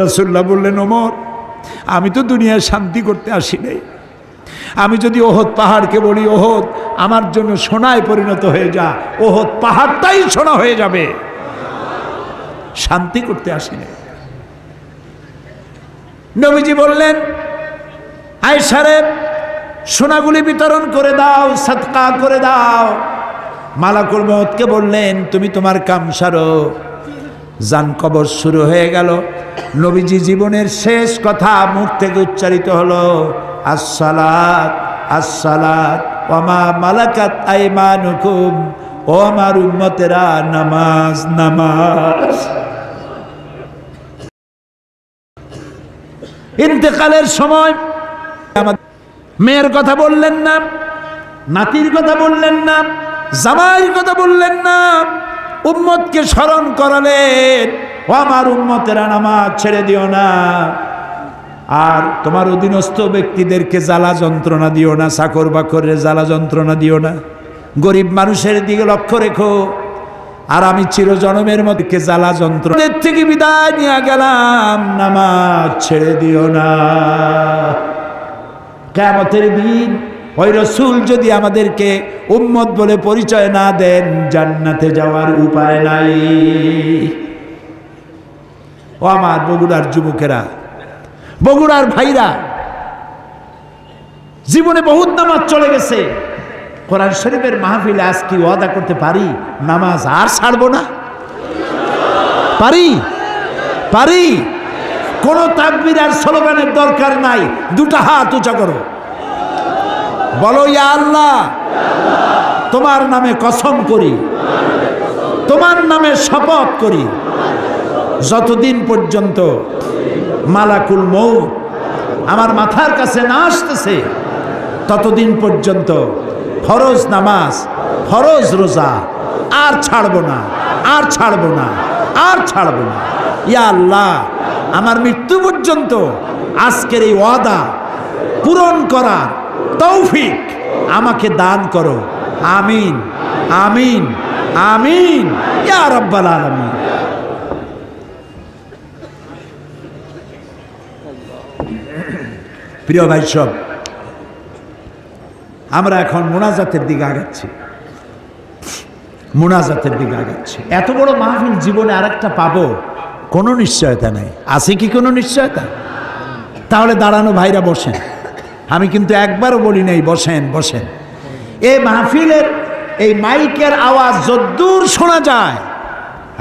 রাসূলুল্লাহ বললেন, ওমর, আমি তো দুনিয়ায় শান্তি করতে আসি নাই, আমি যদি ওহদ পাহাড়কে বলি, ওহদ আমার জন্য সোনায় পরিণত হয়ে যা, ওহদ পাহাড়টাই সোনা হয়ে যাবে, শান্তি করতে আসি নাই। नबीजी बोलें आयशारे सोनागुली वितरण करे दाओ सदका करे दाओ। मालाकुल मौत के बोलें तुमी तुम्हार काम सारो। जान कबर शुरू हो गेल। नबीजी जीवनेर शेष कथा मुख थेके उच्चारित हलो आसलात आसलात वा मा मलाकात आयमानुकुम। ओ आमार उम्मतेरा नामाज नामाज। इंतकालेर समय मेयर कथा बोलें ना, नातिर कथा बोलें ना, जामाइर कथा बोलें ना, उम्मत के स्मरण करालें ओ आमार उम्मतेरा नामाज छेड़े दिओ ना और तुम्हार अधीनस्थ व्यक्तिदेरके जाला जंत्रणा दिओ ना, चाकर बाकरेर जाला जंत्रणा दिओ ना, गरीब मानुषेर दिके लक्ष्य रेखो। और आमी चिरजन्मेर मत के जाला जंत्रणा थेके बिदाय निया गेलाम नामाज छेड़े दिओ ना। कियामतेर दिन ओई रसूल यदि आमादेरके उम्मत बोले परिचय ना देन जान्नाते जावार उपाय नाई। ओ आमार बगुड़ार युवकेरा, बगुड़ार भाईरा, जीवने बहुत नामाज चले गेछे। कुरान शरीफेर महफिले आज की वादा करते पारी नामाज आर छाड़बो ना। पारी पारी। कोनो ताकबीर आर स्लोगानेर दरकार नाई। दुटा हाथ उंचा करो, बोलो या अल्लाह तुम्हार नामे कसम करी, तुम्हार नामे शपथ करी, जतदिन पर्यन्त मालाकुल मौत आमार माथार काछे ना आसतेछे ततदिन पर्यन्त फरज नामाज फरज रोजा आर छाड़बो ना आर छाड़बो ना आर छाड़बो ना। या अल्लाह आमार मृत्यु पर्यन्त आजकेर एई वादा पूरण करार तौफिक आमाके दान करो। आमीन आमीन आमीन या रब्बुल आलामीन। प्रिय भाई सब, আমরা এখন মুনাজাতের দিকে আগাচ্ছি, মুনাজাতের দিকে আগাচ্ছি। এত বড় মাহফিল জীবনে আরেকটা পাবো কোনো নিশ্চয়তা নাই। আছে কি কোনো নিশ্চয়তা? তাহলে দাঁড়ানো ভাইরা বসেন। আমি কিন্তু একবারও বলি নাই বসেন বসেন। এই মাহফিলের এই মাইকের আওয়াজ যদ্দূর শোনা যায়,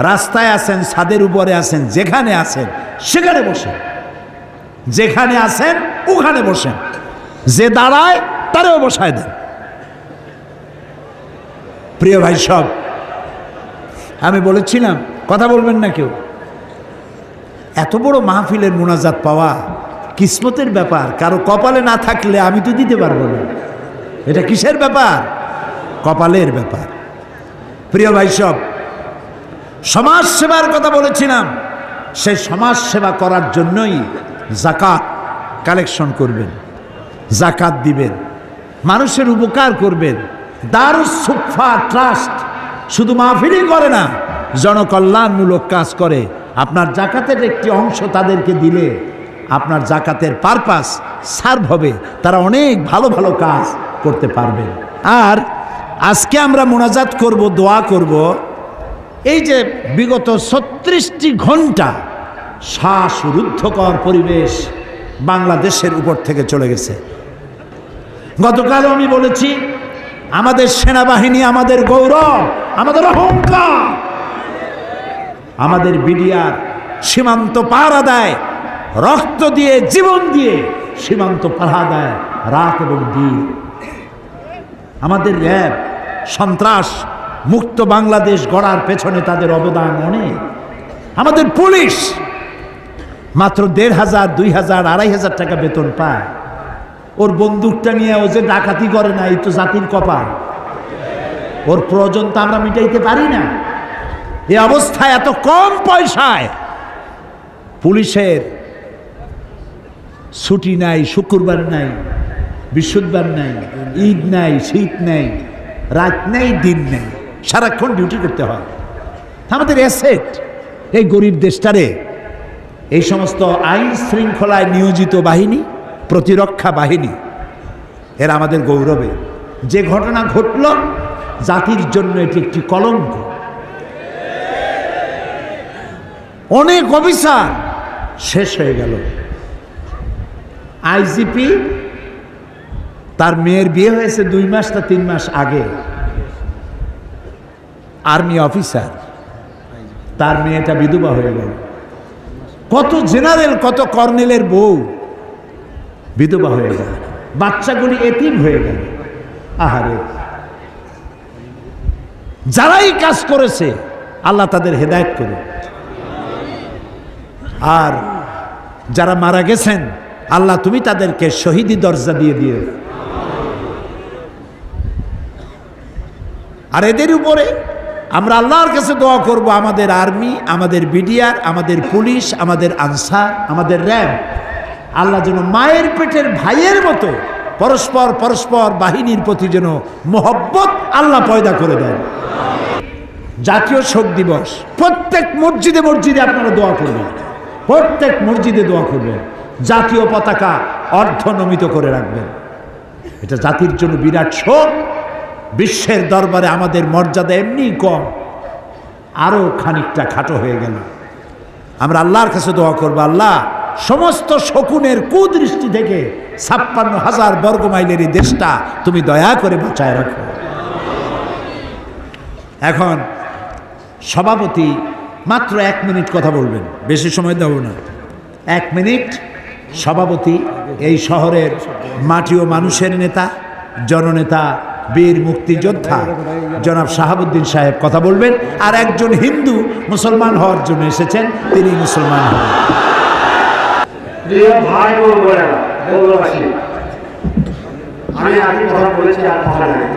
রাস্তায় আছেন, ছাদের উপরে আছেন, যেখানে আছেন সেখানে বসেন, যেখানে আছেন ওখানে বসেন, যে দাঁড়ায় তারেও বসায় দেন। প্রিয় ভাই সব, আমি বলেছিলাম কথা বলবেন না কেউ। এত বড় মাহফিলের মুনাজাত পাওয়া কিসমতের ব্যাপার, কারো কপালে না থাকলে আমি তো দিতে পারবো না। এটা কিসের ব্যাপার? কপালের ব্যাপার। প্রিয় ভাই সব, সমাজ সেবার কথা বলেছিলাম। সেই সমাজ সেবা করার জন্যই জাকাত কালেকশন করবেন, জাকাত দিবেন, মানুষের উপকার করবেন। দারুস সুফা ট্রাস্ট শুধু মাহফিলই করে না, জনকল্যাণমূলক কাজ করে। আপনার জাকাতের একটি অংশ তাদেরকে দিলে আপনার জাকাতের পারপাস সার্ভ হবে, তারা অনেক ভালো ভালো কাজ করতে পারবেন। আর আজকে আমরা মোনাজাত করব, দোয়া করব। এই যে বিগত ছত্রিশটি ঘন্টা শ্বাসরুদ্ধকর পরিবেশ বাংলাদেশের উপর থেকে চলে গেছে। গতকাল আমি বলেছি আমাদের সেনাবাহিনী আমাদের গৌরব, আমাদের অহংকার। আমাদের বিডিআর সীমান্ত পাহারা দেয়, রক্ত দিয়ে জীবন দিয়ে সীমান্ত পাহারা দেয় রাত এবং দিন। আমাদের র্যাব সন্ত্রাস মুক্ত বাংলাদেশ গড়ার পেছনে তাদের অবদান অনেক। আমাদের পুলিশ মাত্র দেড় হাজার দুই হাজার আড়াই হাজার টাকা বেতন পায়। ওর বন্দুকটা নিয়ে ও যে ডাকাতি করে না, এই তো জাতির কপাল। ওর প্রয়োজন তো আমরা মিটাইতে পারি না। এ অবস্থায় এত কম পয়সায় পুলিশের ছুটি নাই, শুক্রবার নাই, বৃহস্পতিবার নাই, ঈদ নাই, শীত নাই, রাত নাই, দিন নাই, সারাক্ষণ ডিউটি করতে হয়। আমাদের অ্যাসেট এই গরিব দেশটারে এই সমস্ত আইন শৃঙ্খলায় নিয়োজিত বাহিনী, প্রতিরক্ষা বাহিনী, এরা আমাদের গৌরবে। যে ঘটনা ঘটল জাতির জন্য এটি একটি কলঙ্ক। অনেক অফিসার শেষ হয়ে গেল, आईजीपी तार मेयर बिये होयेछे दुई मास ना तीन मास आगे आर्मी अफिसार तार मेयेटा विधवा हये गेल कत जेनारेल कत कर्नेलेर बउ विधवा हये गेल बाच्चागुली एतिम हये गेल आहारे जाराई काज करेछे आल्लाह तादेर हेदायत करुन आर যারা মারা গেছেন আল্লাহ তুমি তাদেরকে শহীদি দরজা দিয়ে দিও আর এদের উপরে আমরা আল্লাহর কাছে দোয়া করব আমাদের আর্মি আমাদের বিডিআর আমাদের পুলিশ আমাদের আনসার আমাদের র‍্যাব আল্লাহ যেন মায়ের পেটের ভাইয়ের মতো পরস্পর পরস্পর বাহিনীর প্রতি যেন মহব্বত আল্লাহ পয়দা করে দেন জাতীয় শোক দিবস প্রত্যেক মসজিদে মসজিদে আপনারা দোয়া করবেন প্রত্যেক মসজিদে দোয়া করবেন জাতীয় পতাকা অর্ধনমিত করে রাখবেন এটা জাতির জন্য বিরাট শোক বিশ্বের দরবারে আমাদের মর্যাদা এমনি কম আরো খানিকটা খাটো হয়ে গেল আমরা আল্লাহর কাছে দোয়া করব আল্লাহ সমস্ত শকুনের কুদৃষ্টি থেকে ছাপ্পান্ন হাজার বর্গ মাইলের এই দেশটা তুমি দয়া করে বাঁচায় রাখো এখন সভাপতি মাত্র এক মিনিট কথা বলবেন বেশি সময় দেব না এক মিনিট সভাপতি এই শহরের মাটি ও মানুষের নেতা জননেতা বীর মুক্তিযোদ্ধা জনাব শাহাবুদ্দিন সাহেব কথা বলবেন আর একজন হিন্দু মুসলমান হওয়ার জন্য এসেছেন তিনি মুসলমান হন প্রিয় ভাই ও বোনেরা বন্ধুবাসী আমি আগে কথা বলেছি আর কথা নাই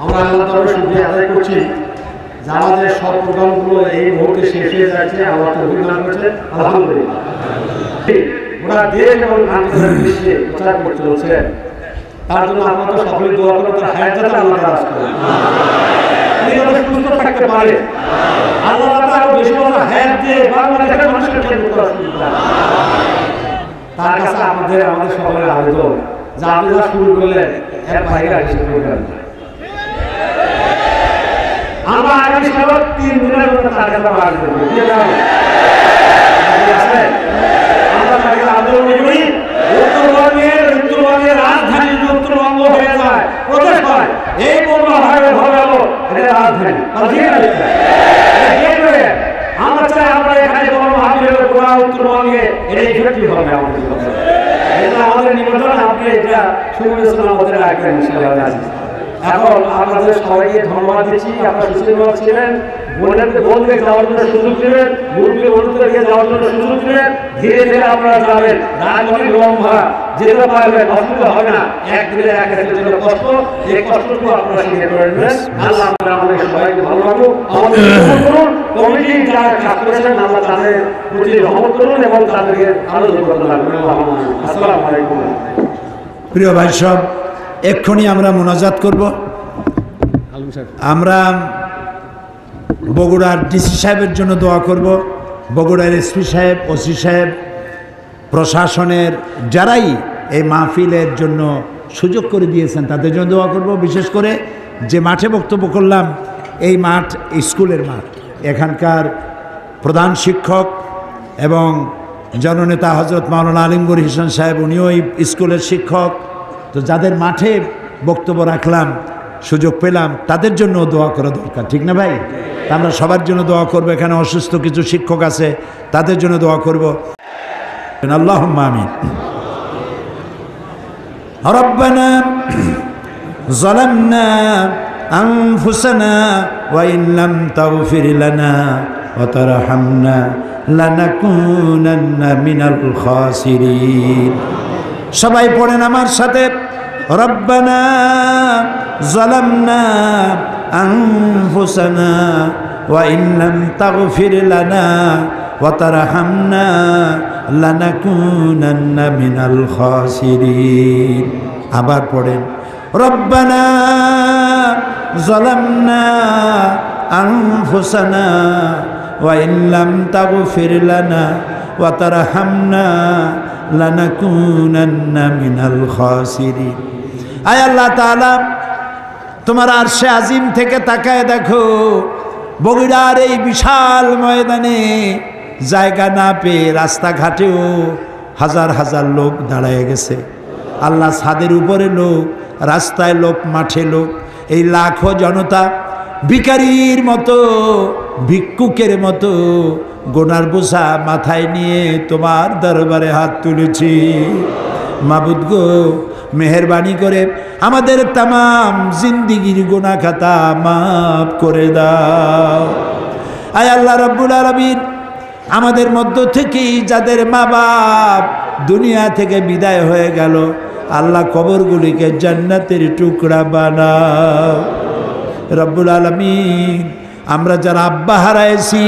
আমরা আল্লাহর দরবারে শুকরিয়া আদায় করছি আমাদের সব প্রোগ্রামগুলো এই মুহূর্তে শেষ হয়ে যাচ্ছে আমার তো অভিজ্ঞতা হচ্ছে আলহামদুলিল্লাহ ওরা দেশ এবং আন্তর্জাতিক বিশ্বে প্রচার করতে চলছে তার জন্য আমরা সকলেই দোয়া করব তার হায়াত যাতে আল্লাহ দারাজ করে আমিন যেন সুস্থ থাকতে পারে আল্লাহ তাআলা আরো বেশি করে হায়াত দিয়ে বাংলাদেশের মানুষকে খেদমত করার সুযোগ দান তার কাছে আমাদের আমাদের সকলের আবেদন যা আপনারা শুরু করলেন এর বাইরে আর কিছু করবেন না আমরা আগামী সপ্তাহে তিন দিনের মধ্যে টাকাটা বার করব দিয়ে দাও আমরা টাকা আন্দোলন করি উত্তরবঙ্গের উত্তরবঙ্গের রাজধানী উত্তরবঙ্গ হয়ে যায় প্রদেশ হয় এই বঙ্গ হয় ভবেল এটা রাজধানী ঠিক আছে ঠিক আছে আমরা চাই আমরা এখানে বড় মহাবিল গোয়া উত্তরবঙ্গে এটা ইফেক্টিভ হবে আমাদের এটা আমাদের নিবেদন আপনি এটা সুবিবেচনা আমাদের রাখবেন ইনশাআল্লাহ এখন আপনাদের সবাইকে ধন্যবাদ দিচ্ছি আপনারা সুশীলবাদ ছিলেন বোনেরকে বলতে যাওয়ার জন্য সুযোগ দিলেন মুরুবকে বলতে গিয়ে যাওয়ার জন্য সুযোগ দিলেন ধীরে ধীরে আপনারা যাবেন রাজনীতি লম্বা যেতে পারবেন অসুবিধা হবে না একদিনে এক হাজার জন্য কষ্ট এই কষ্টটুকু আপনারা শিখে নেবেন আল্লাহ আমরা আমাদের সবাইকে ভালো রাখুন আমাদের করুন কমিটি যারা কাজ করেছেন আল্লাহ তাদের প্রতি রহমত করুন এবং তাদেরকে আনন্দ করতে লাগবেন আসসালামু আলাইকুম প্রিয় ভাই সব এক্ষুনি আমরা মোনাজাত করব আমরা বগুড়ার ডিসি সাহেবের জন্য দোয়া করব বগুড়ার এসপি সাহেব ওসি সাহেব প্রশাসনের যারাই এই মাহফিলের জন্য সুযোগ করে দিয়েছেন তাদের জন্য দোয়া করব বিশেষ করে যে মাঠে বক্তব্য করলাম এই মাঠ স্কুলের মাঠ এখানকার প্রধান শিক্ষক এবং জননেতা হজরত মাওলানা আলিমগীর হোসেন সাহেব উনিও এই স্কুলের শিক্ষক তো যাদের মাঠে বক্তব্য রাখলাম সুযোগ পেলাম তাদের জন্য দোয়া করা দরকার ঠিক না ভাই আমরা সবার জন্য দোয়া করব এখানে অসুস্থ কিছু শিক্ষক আছে তাদের জন্য দোয়া করব আল্লাহুম্মা আমিন রব্বানা যালামনা আনফুসানা ওয়া ইন লাম তাগফির লানা ওয়া তারহামনা লানাকুনান্না মিনাল খাসিরিন সবাই পড়েন আমার সাথে রব্বানা যালামনা আনফুসানা ওয়া ইন লাম তাগফির লানা ওয়া তারহামনা লানাকুনান্না মিনাল খাসিরিন আবার পড়েন রব্বানা যালামনা আনফুসানা ওয়া ইন লাম তাগফির লানা ওয়া তারহামনা লানাকুনান্না মিনাল খাসিরিন আয় আল্লাহ তাআলা তোমার আরশে আজিম থেকে তাকায় দেখো বগুড়ার এই বিশাল ময়দানে জায়গা না পেয়ে রাস্তাঘাটেও हजार हजार लोक दाड़ाए गेছে आल्ला छादेर ऊपर लोक रास्ताय लोक माठे लोक ये लाखो जनता भिखारीर मतो भिक्षुकेर मतो गोनार बोझा माथाय निये तोमार दरबारे हाथ तुलेछि माबुद गो मेहरबानी करे आमादेर तमाम जिंदगीर गुनाह खाता माफ करे दाओ। आय आल्लाह रब्बुल आलामीन आमादेर मध्य थेके जादेर मा बाप दुनिया थेके विदाय हये गेल आल्लाह कबरगुलिके जन्नतेर टुकड़ा बानाओ रब्बुल आलामीन। आमरा जारा आब्बा हारायछि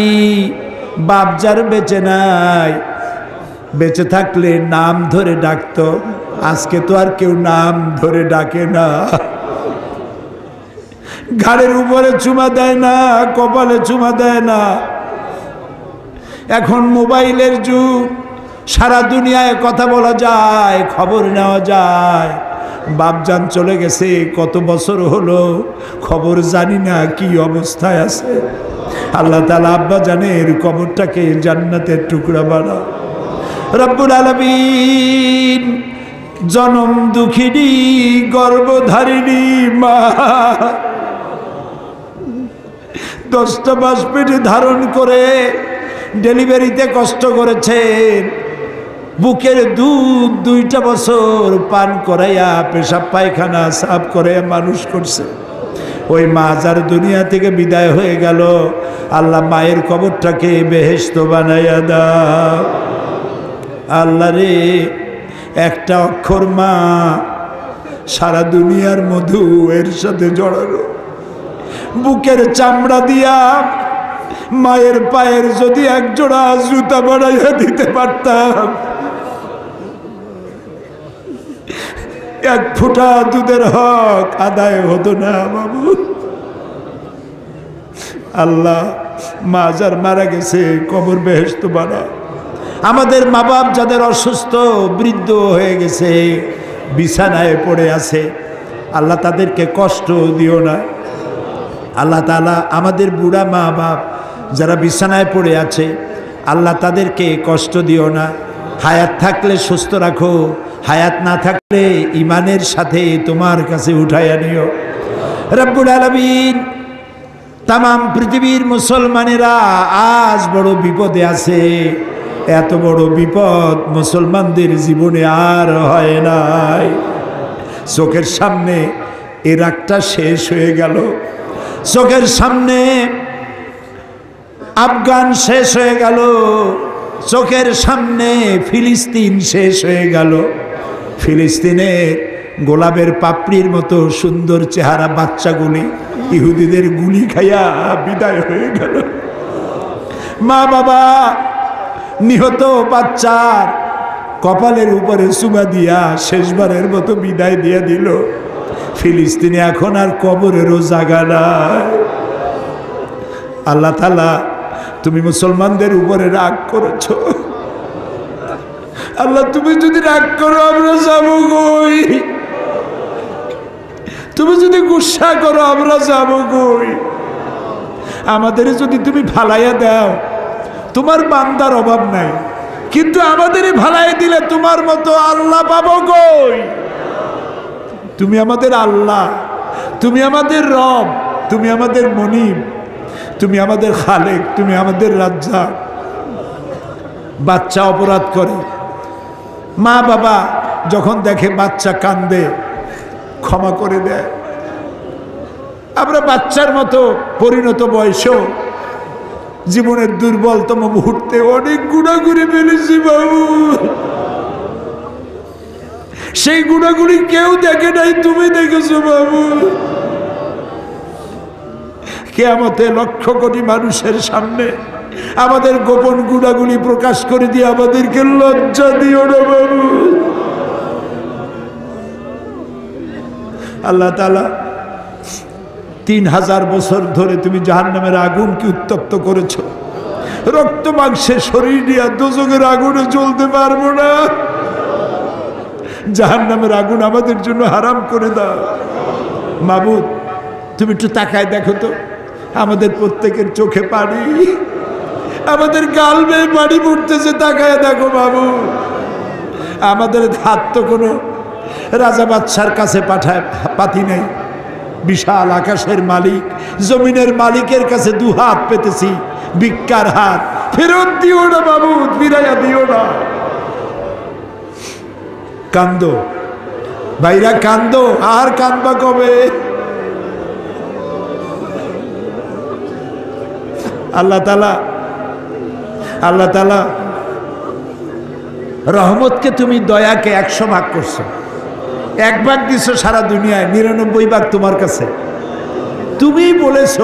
बाप जार बेचे नाई बेचे थाकले नाम धरे डाकतो आज के तो क्यों नाम धरे डाके ना घाड़ेर ऊपर चुमा देय ना कपाले चुमा देय ना। एखन मोबाइलेर जुग सारा दुनियाय कथा बोला जाए खबर नेওয়া जाए बापजान चले गेছে कत बছর हलो खबर जानी ना कि अवस्थाय आछे। आल्लाह ताआला आब्बा जानेर कबरटाके জান্নাতের টুকরা বানা रब्बुल आलामीन। জনম দুঃখিনী গর্ভধারিণী মা দশটা মাস পেটে ধারণ করে ডেলিভারিতে কষ্ট করেছেন বুকের দুধ দুইটা বছর পান করাইয়া পেশাব পায়খানা সাফ করে মানুষ করছে ওই মা যার দুনিয়া থেকে বিদায় হয়ে গেল আল্লাহ মায়ের কবরটাকে বেহেশত বানাইয়া দাও। আল্লাহ রে একটা অক্ষর মা সারা দুনিয়ার মধু এর সাথে জড়ানো বুকের চামড়া দিয়া মায়ের পায়ের যদি এক জোড়া জুতা বানাইয়া দিতে পারতাম এক ফোঁটা দুধের হক আদায় হতো না বাবু। আল্লাহ মা যার মারা গেছে কবর বেহেশত বানা आमादेर मा बाप जादेर असुस्थ वृद्ध होये गेछे बिछानाय पड़े आछे आल्लाह तादेरके कष्ट दिओ ना। आल्लाह ताआला आमादेर बुढ़ा मा बाप जारा बिछानाय पड़े आछे आल्लाह तादेरके कष्ट दिओ ना हायात थाकले सुस्थ राखो हायात ना थाकले ईमानेर साथे तोमार काछे उठाया निओ रब्बुल आलामीन। तमाम पृथिवीर मुसलमानेरा आज बड़ो बिपदे आछे एत बड़ो विपद मुसलमान जीवने आर हय नाई चोखेर सामने इराकटा शेष हो गेल चोखेर सामने अफगान शेष हो गेल चोखेर सामने फिलिस्तीन शेष हो गेल फिलिस्तीनेर गोलापेर पापड़िर मतो सुंदर चेहरा बाच्चागुली इहुदीदेर गुली खाइया विदाय हो गेल मा बाबा निहत बाच्चार कपालेर ऊपर चुमा दिया शेषबारेर मतो विदाय दिया दिल फिलिस्तीने एखन आर कबरेरो जागा नाई। आल्लाह ताआला तुमी मुसलमानदेर ऊपर राग करेछो आल्लाह तुमी जोदि राग करो आमरा जाबो कই तुमी जोदि गुस्सा करो आमरा जाबो কই आमाদের जोदि तुमी ফালাইয়া দাও तुम्हार बांदार अभाव नहीं किन्तु आमादेर भलाई दिले तुम्हार मतो आल्लाह पाबो कই तुमी आमादेर आल्लाह तुमी आमादेर रब तुमी आमादेर मुनीब तुमी आमादेर खालेक तुमी आमादेर रज्जाक। बाच्चा अपराध करे मा बाबा जखन देखे बाच्चा कांदे क्षमा करे देय आमरा बाच्चार मतो परिणत बयसेও জীবনের দুর্বলতম মুহূর্তে অনেক গুনাহগুলি ফেলেছি বাবু সেই গুনাহগুলি কেউ দেখে নাই তুমি দেখেছো বাবু। কিয়ামতে লক্ষ কোটি মানুষের সামনে আমাদের গোপন গুনাহগুলি প্রকাশ করে দিয়ে আমাদেরকে লজ্জা দিও না বাবু। আল্লাহ তাআলা तीन हजार बछर धरे तुमी जहन्नामेर आगुन की उत्तप्त करेछो रक्त मांसे शरीर निया दोजखेर आगुने चलते पारबो ना जहन्नामेर आगुन आमादेर जोन्नो हाराम करे दाओ माबूद तुमी एकटु ताकाय देखो तो आमादेर प्रत्येकेर चोखे पानी आमादेर गाल बेये पानी पड़तेछे ताकाय देखो बाबू আমাদের হাত তো কোনো রাজা বাদশার কাছে পাঠায় পাতি নেই। বিশাল আকাশের মালিক, জমিনের মালিকের কাছে দু হাত পেতেছি ভিক্ষার হাত। ফেরত দিও না বাবু, ফিরাইয়া দিও না। কান্দ ভাইরা, কান্দ, আর কান্দবা কবে? আল্লাহ তাআলা, আল্লাহ তাআলা রহমতকে তুমি দয়াকে একশো ভাগ করছো, এক ভাগ দিছ সারা দুনিয়ায়, নিরানব্বই ভাগ তোমার কাছে। তুমি বলেছ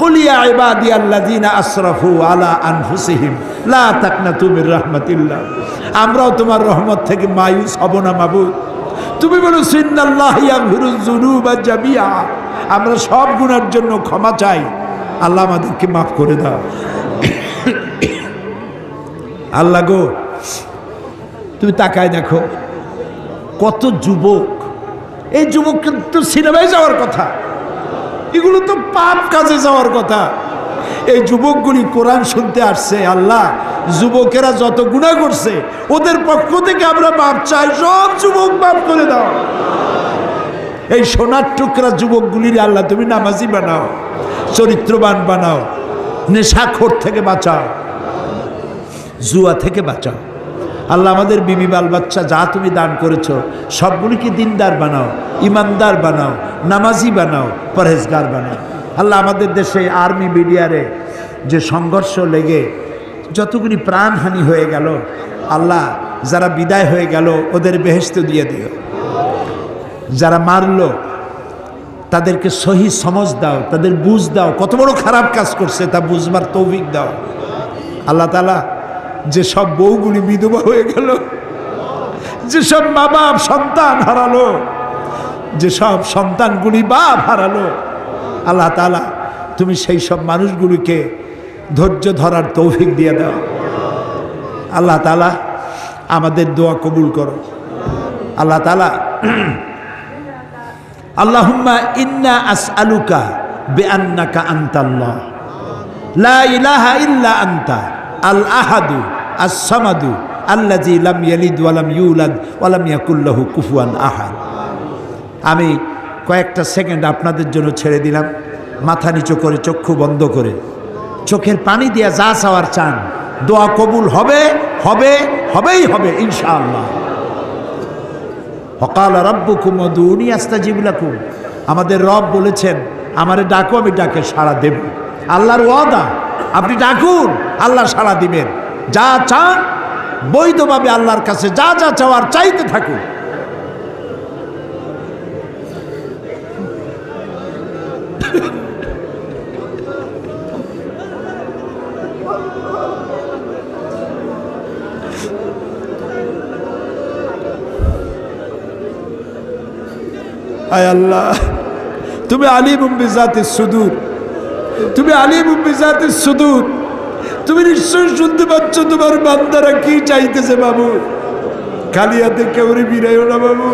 কুলিয়া ইবাদি আল্লাযিনা আসরাফু আলা আনফুসিহিম লা তাকনাতু মির রাহমাতিল্লাহ, আমরাও তোমার রহমত থেকে মায়ুস হব না মাবুদ। তুমি বলেছ ইন্নাল্লাহ ইয়াগফিরুয যুনুবা জামিআ, আমরা সব গুনার জন্য ক্ষমা চাই, আল্লাহ আমাদেরকে মাফ করে দাও। আল্লাহ গো, তুমি তাকায় দেখো কত যুবক, এই যুবক কিন্তু সিনেমায় যাওয়ার কথা, এগুলো তো পাপ কাজে যাওয়ার কথা, এই যুবকগুলি কোরআন শুনতে আসছে। আল্লাহ, যুবকেরা যত গুনাহ করছে ওদের পক্ষ থেকে আমরা মাপ চাই, সব যুবক মাপ করে দাও। এই সোনার টুকরা যুবকগুলির আল্লাহ তুমি নামাজি বানাও, চরিত্রবান বানাও, নেশাখোর থেকে বাঁচাও, জুয়া থেকে বাঁচাও। আল্লাহ আমাদের বিবি বাল বাচ্চা যা তুমি দান করেছো সবগুলিকে দিনদার বানাও, ইমানদার বানাও, নামাজি বানাও, পরহেজগার বানাও। আল্লাহ আমাদের দেশে আর্মি বিডিআরে যে সংঘর্ষ লেগে যতগুলি প্রাণহানি হয়ে গেল, আল্লাহ যারা বিদায় হয়ে গেল ওদের বেহেশত দিয়ে দিও, যারা মারল তাদেরকে সহি সমজ দাও, তাদের বুঝ দাও কত বড় খারাপ কাজ করছে তা বুঝবার তৌফিক দাও। আল্লাহ তাআলা, যে সব বউগুলি বিধবা হয়ে গেল, যেসব মা বাপ সন্তান হারালো, যেসব সন্তানগুলি বাপ হারালো, আল্লাহ তাআলা তুমি সেই সব মানুষগুলিকে ধৈর্য ধরার তৌফিক দিয়ে দাও। আল্লাহ তাআলা আমাদের দোয়া কবুল করো। আল্লাহ তাআলা, আল্লাহুম্মা ইন্না আসআলুকা বিআন্নাকা আনতাল্লাহ লা ইলাহা ইল্লা আনতা আল আহাদু আস সামাদু আল্লাযী লাম ইয়ালিদ ওয়া লাম ইউলাদ ওয়া লাম ইয়াকুল লাহু কুফুয়ান আহাদ। আমি কয়েকটা সেকেন্ড আপনাদের জন্য ছেড়ে দিলাম, মাথা নিচু করে চক্ষু বন্ধ করে চোখের পানি দিয়ে যা চাওয়ার চান, দোয়া কবুল হবে, হবে, হবেই হবে ইনশাআল্লাহ। وقال ربكم ادعوني استجب لكم, আমাদের রব বলেছেন আমারে ডাকো আমি ডাকে সাড়া দেব। আল্লাহর ওয়াদা, আপনি ডাকুন আল্লাহ সাড়া দিবেন। যা চান বৈধভাবে আল্লাহর কাছে যা যা চাওয়ার চাইতে থাকুন। আয় আল্লাহ, তুমি আলিমুম বিযাতিস সুদূর, তুমি আলিমুম বিযাতিস সুদূর, তুমি নিশ্চয়ই শুনতে পাচ্ছ তোমার বান্দারা কি চাইতেছে বাবু। কালিয়াতে কেউরে বিরাইও না বাবু।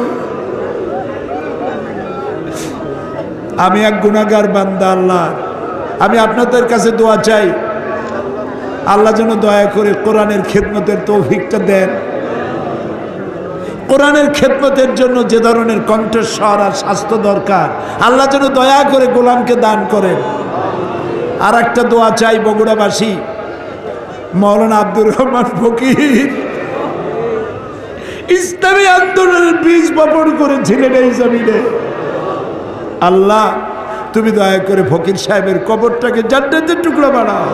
আমি এক গুনাহগার বান্দা আল্লাহ, আমি আপনাদের কাছে দোয়া চাই, আল্লাহ যেন দয়া করে কোরআনের খিদমতের তৌফিকটা দেন। কোরআনের খেদমতের জন্য যে ধরনের কণ্ঠস্বর আর স্বাস্থ্য দরকার, আল্লাহ যেন দয়া করে গোলামকে দান করেন। আর একটা দোয়া চাই বগুড়াবাসী, মাওলানা আব্দুর রহমান ফকির ইসলামী আন্দোলনের বীজ বপন করেছিলেন এই জমিনে। আল্লাহ তুমি দয়া করে ফকির সাহেবের কবরটাকে জান্নাতের টুকরা বানাও।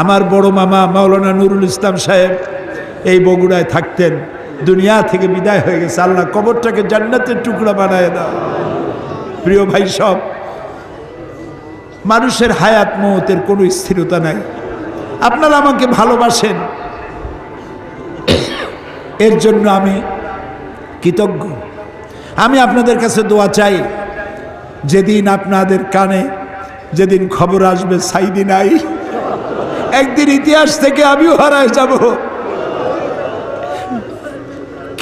আমার বড় মামা মাওলানা নুরুল ইসলাম সাহেব এই বগুড়ায় থাকতেন, দুনিয়া থেকে বিদায় হয়ে গেছে, আল্লাহ কবরটাকে জান্নাতের টুকরা বানায় দাও। প্রিয় ভাই, সব মানুষের হায়াত মওতের কোনো স্থিরতা নাই, আপনারা আমাকে ভালোবাসেন, এর জন্য আমি কৃতজ্ঞ। আমি আপনাদের কাছে দোয়া চাই, যেদিন আপনাদের কানে যেদিন খবর আসবে সাইদি নাই, একদিন ইতিহাস থেকে আমিও হারায় যাব।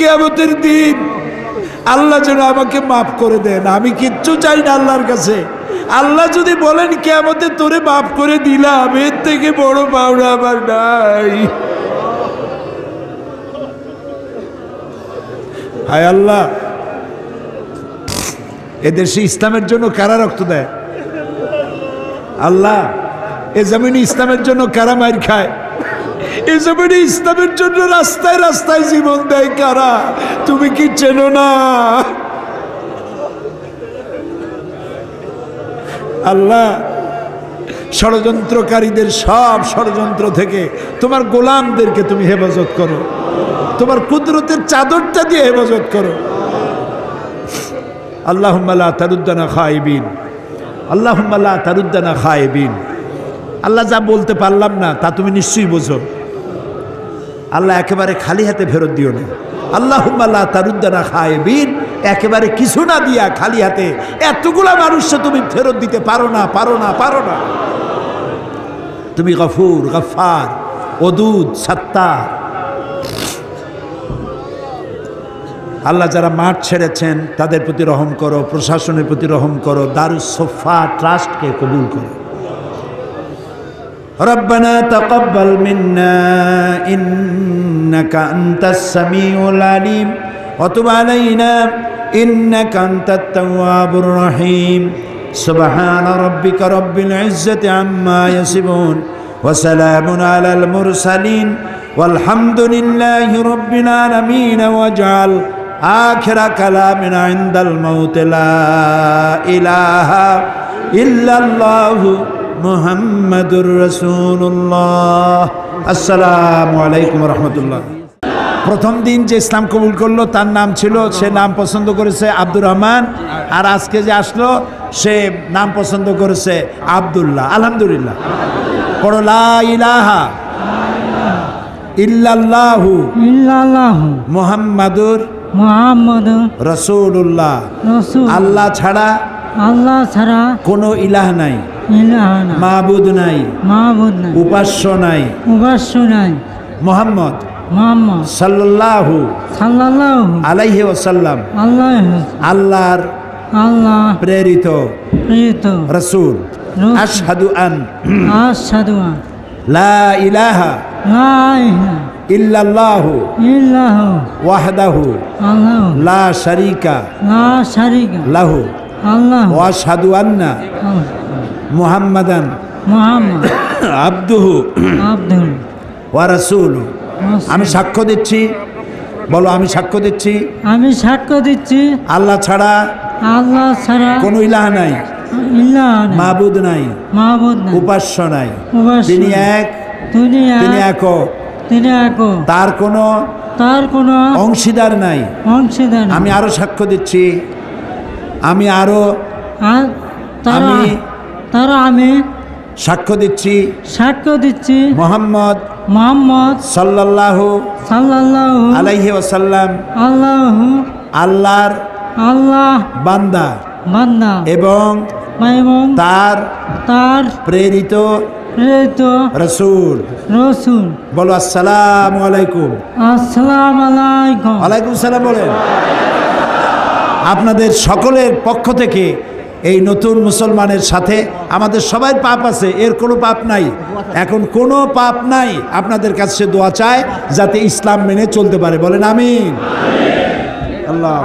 কিয়ামতের দিন আল্লাহ যেন আমাকে মাফ করে দেন, আমি কিচ্ছু চাই না আল্লাহর কাছে। আল্লাহ যদি বলেন কিয়ামতে তোরে মাফ করে দিলাম, এর থেকে বড় পাওনা আমার নাই। हाय अल्लाह ए देशे इस्लामेर जोन्नो कारा रक्त देय अल्लाह ए जमीने इस्लामेर जोन्नो कारा मार खाय ए जमीने इस्लामेर जोन्नो रास्ताय रास्ताय जीवन देय कारा तुमी कि चेनो ना अल्लाह षड़यंत्रकारीदेर सब षड़यंत्र थेके तुम्हार गोलामदेरके तुमी हेफाजत करो तुम्हार कुदरतेर चादरटा दिये हेफाजत करो अल्लाहुम्मा ला तारुद्दाना खाइबिन अल्लाहुम्मा ला तारुद्दाना खाइबिन आल्लाह जा बोलते पारलाम ना ता तुमी निश्चयई बोझो आल्लाह एकेबारे खाली हाते फेरत दिओ ना अल्लाहुम्मा ला तारुद्दाना खाइबिन एकेबारे किछु ना दिया खाली हाथे एतगुला मानुषके तुमी फेरत दिते पारो ना पारो ना पारो ना तुमी गफूर गफ्फार वदूद सत्तार आल्लाह जारा माठ छेड़ेछेन तादेर प्रति रहम करो प्रशासनेर प्रति रहम करो दारुस सोफा ट्रास्ट के कबूल करो रब्बना तकब्बल मिन्ना इन्नका अंतस समीउल अलीम व तुब अलैना إنك أنت التواب الرحيم سبحان ربك رب العزة عما يصفون وسلام على المرسلين والحمد لله رب العالمين واجعل آخر كلامنا عند الموت لا إله إلا الله محمد رسول الله السلام عليكم ورحمة الله प्रथम दिन जो इस्लाम कबूल करलो तार नाम छिलो से नाम पसंद करेछे आब्दुर रहमान और आज के जे आसलो से नाम पसंद करेछे आब्दुल्लाह आलहमदुलिल्लाह पढ़ो ला इलाहा इल्लल्लाहु इल्लल्लाहु मुहम्मदुर मुहम्मदुर रसूलुल्लाह अल्लाह छाड़ा अल्लाह छाड़ा कोनो इलाह नाई इलाह नाई माबूद नाई माबूद नाई उपास्य नाई उपास्य नाई मुहम्मद मुहम्मद सल्लल्लाहु सल्लल्लाहु अलैहि वसल्लम अल्लाहर अल्लाह प्रेरित प्रेरित रसूल अशहदु अन अशहदु अन ला इलाहा ला इलाहा इल्लल्लाहु इल्लहु वहदहु अल्लाहु ला शरीका ला शरीका लहु अल्लाहु व अशहदु अन्ना मुहम्मदन मुहम्मद अब्दुहु अब्दुहु व रसूलुहु आमी साक्ष्य दिच्छी बोलो आमी साक्ष्य दिच्छी आमी साक्ष्य दिच्छी अल्लाह छाड़ा अल्लाह छाड़ा कोनो इलाह नाई इलाह नाई माबूद नाई माबूद नाई उपास्य नाई तिनी एक तिनी एक तिनी एको तिनी एको तार कोनो तार कोनो अंशीदार नाई अंशीदार नाई आमी आरो साक्ष्य दिच्छी आमी आरो तारा तारा आमी साक्ष्य दिच्छी साक्ष्य दिच्छी मुहम्मद मुहम्मद सल्लल्लाहु सल्लल्लाहु अलैहि वसल्लम अल्लाहु अल्लाहर अल्लाह बंदा बंदा एवं एवं तार तार प्रेरित प्रेरित रसूल रसूल बोलो अस्सलामु अलैकुम अस्सलामु अलैकुम वालेकुम सलाम बोलें आपनादेर सकलेर पक्ष थेके এই নতুন মুসলমানের সাথে আমাদের সবাই পাপ আছে এর কোনো পাপ নাই এখন কোনো পাপ নাই আপনাদের কাছে দোয়া চাই যাতে ইসলাম মেনে চলতে পারে বলেন আমিন আমিন আল্লাহ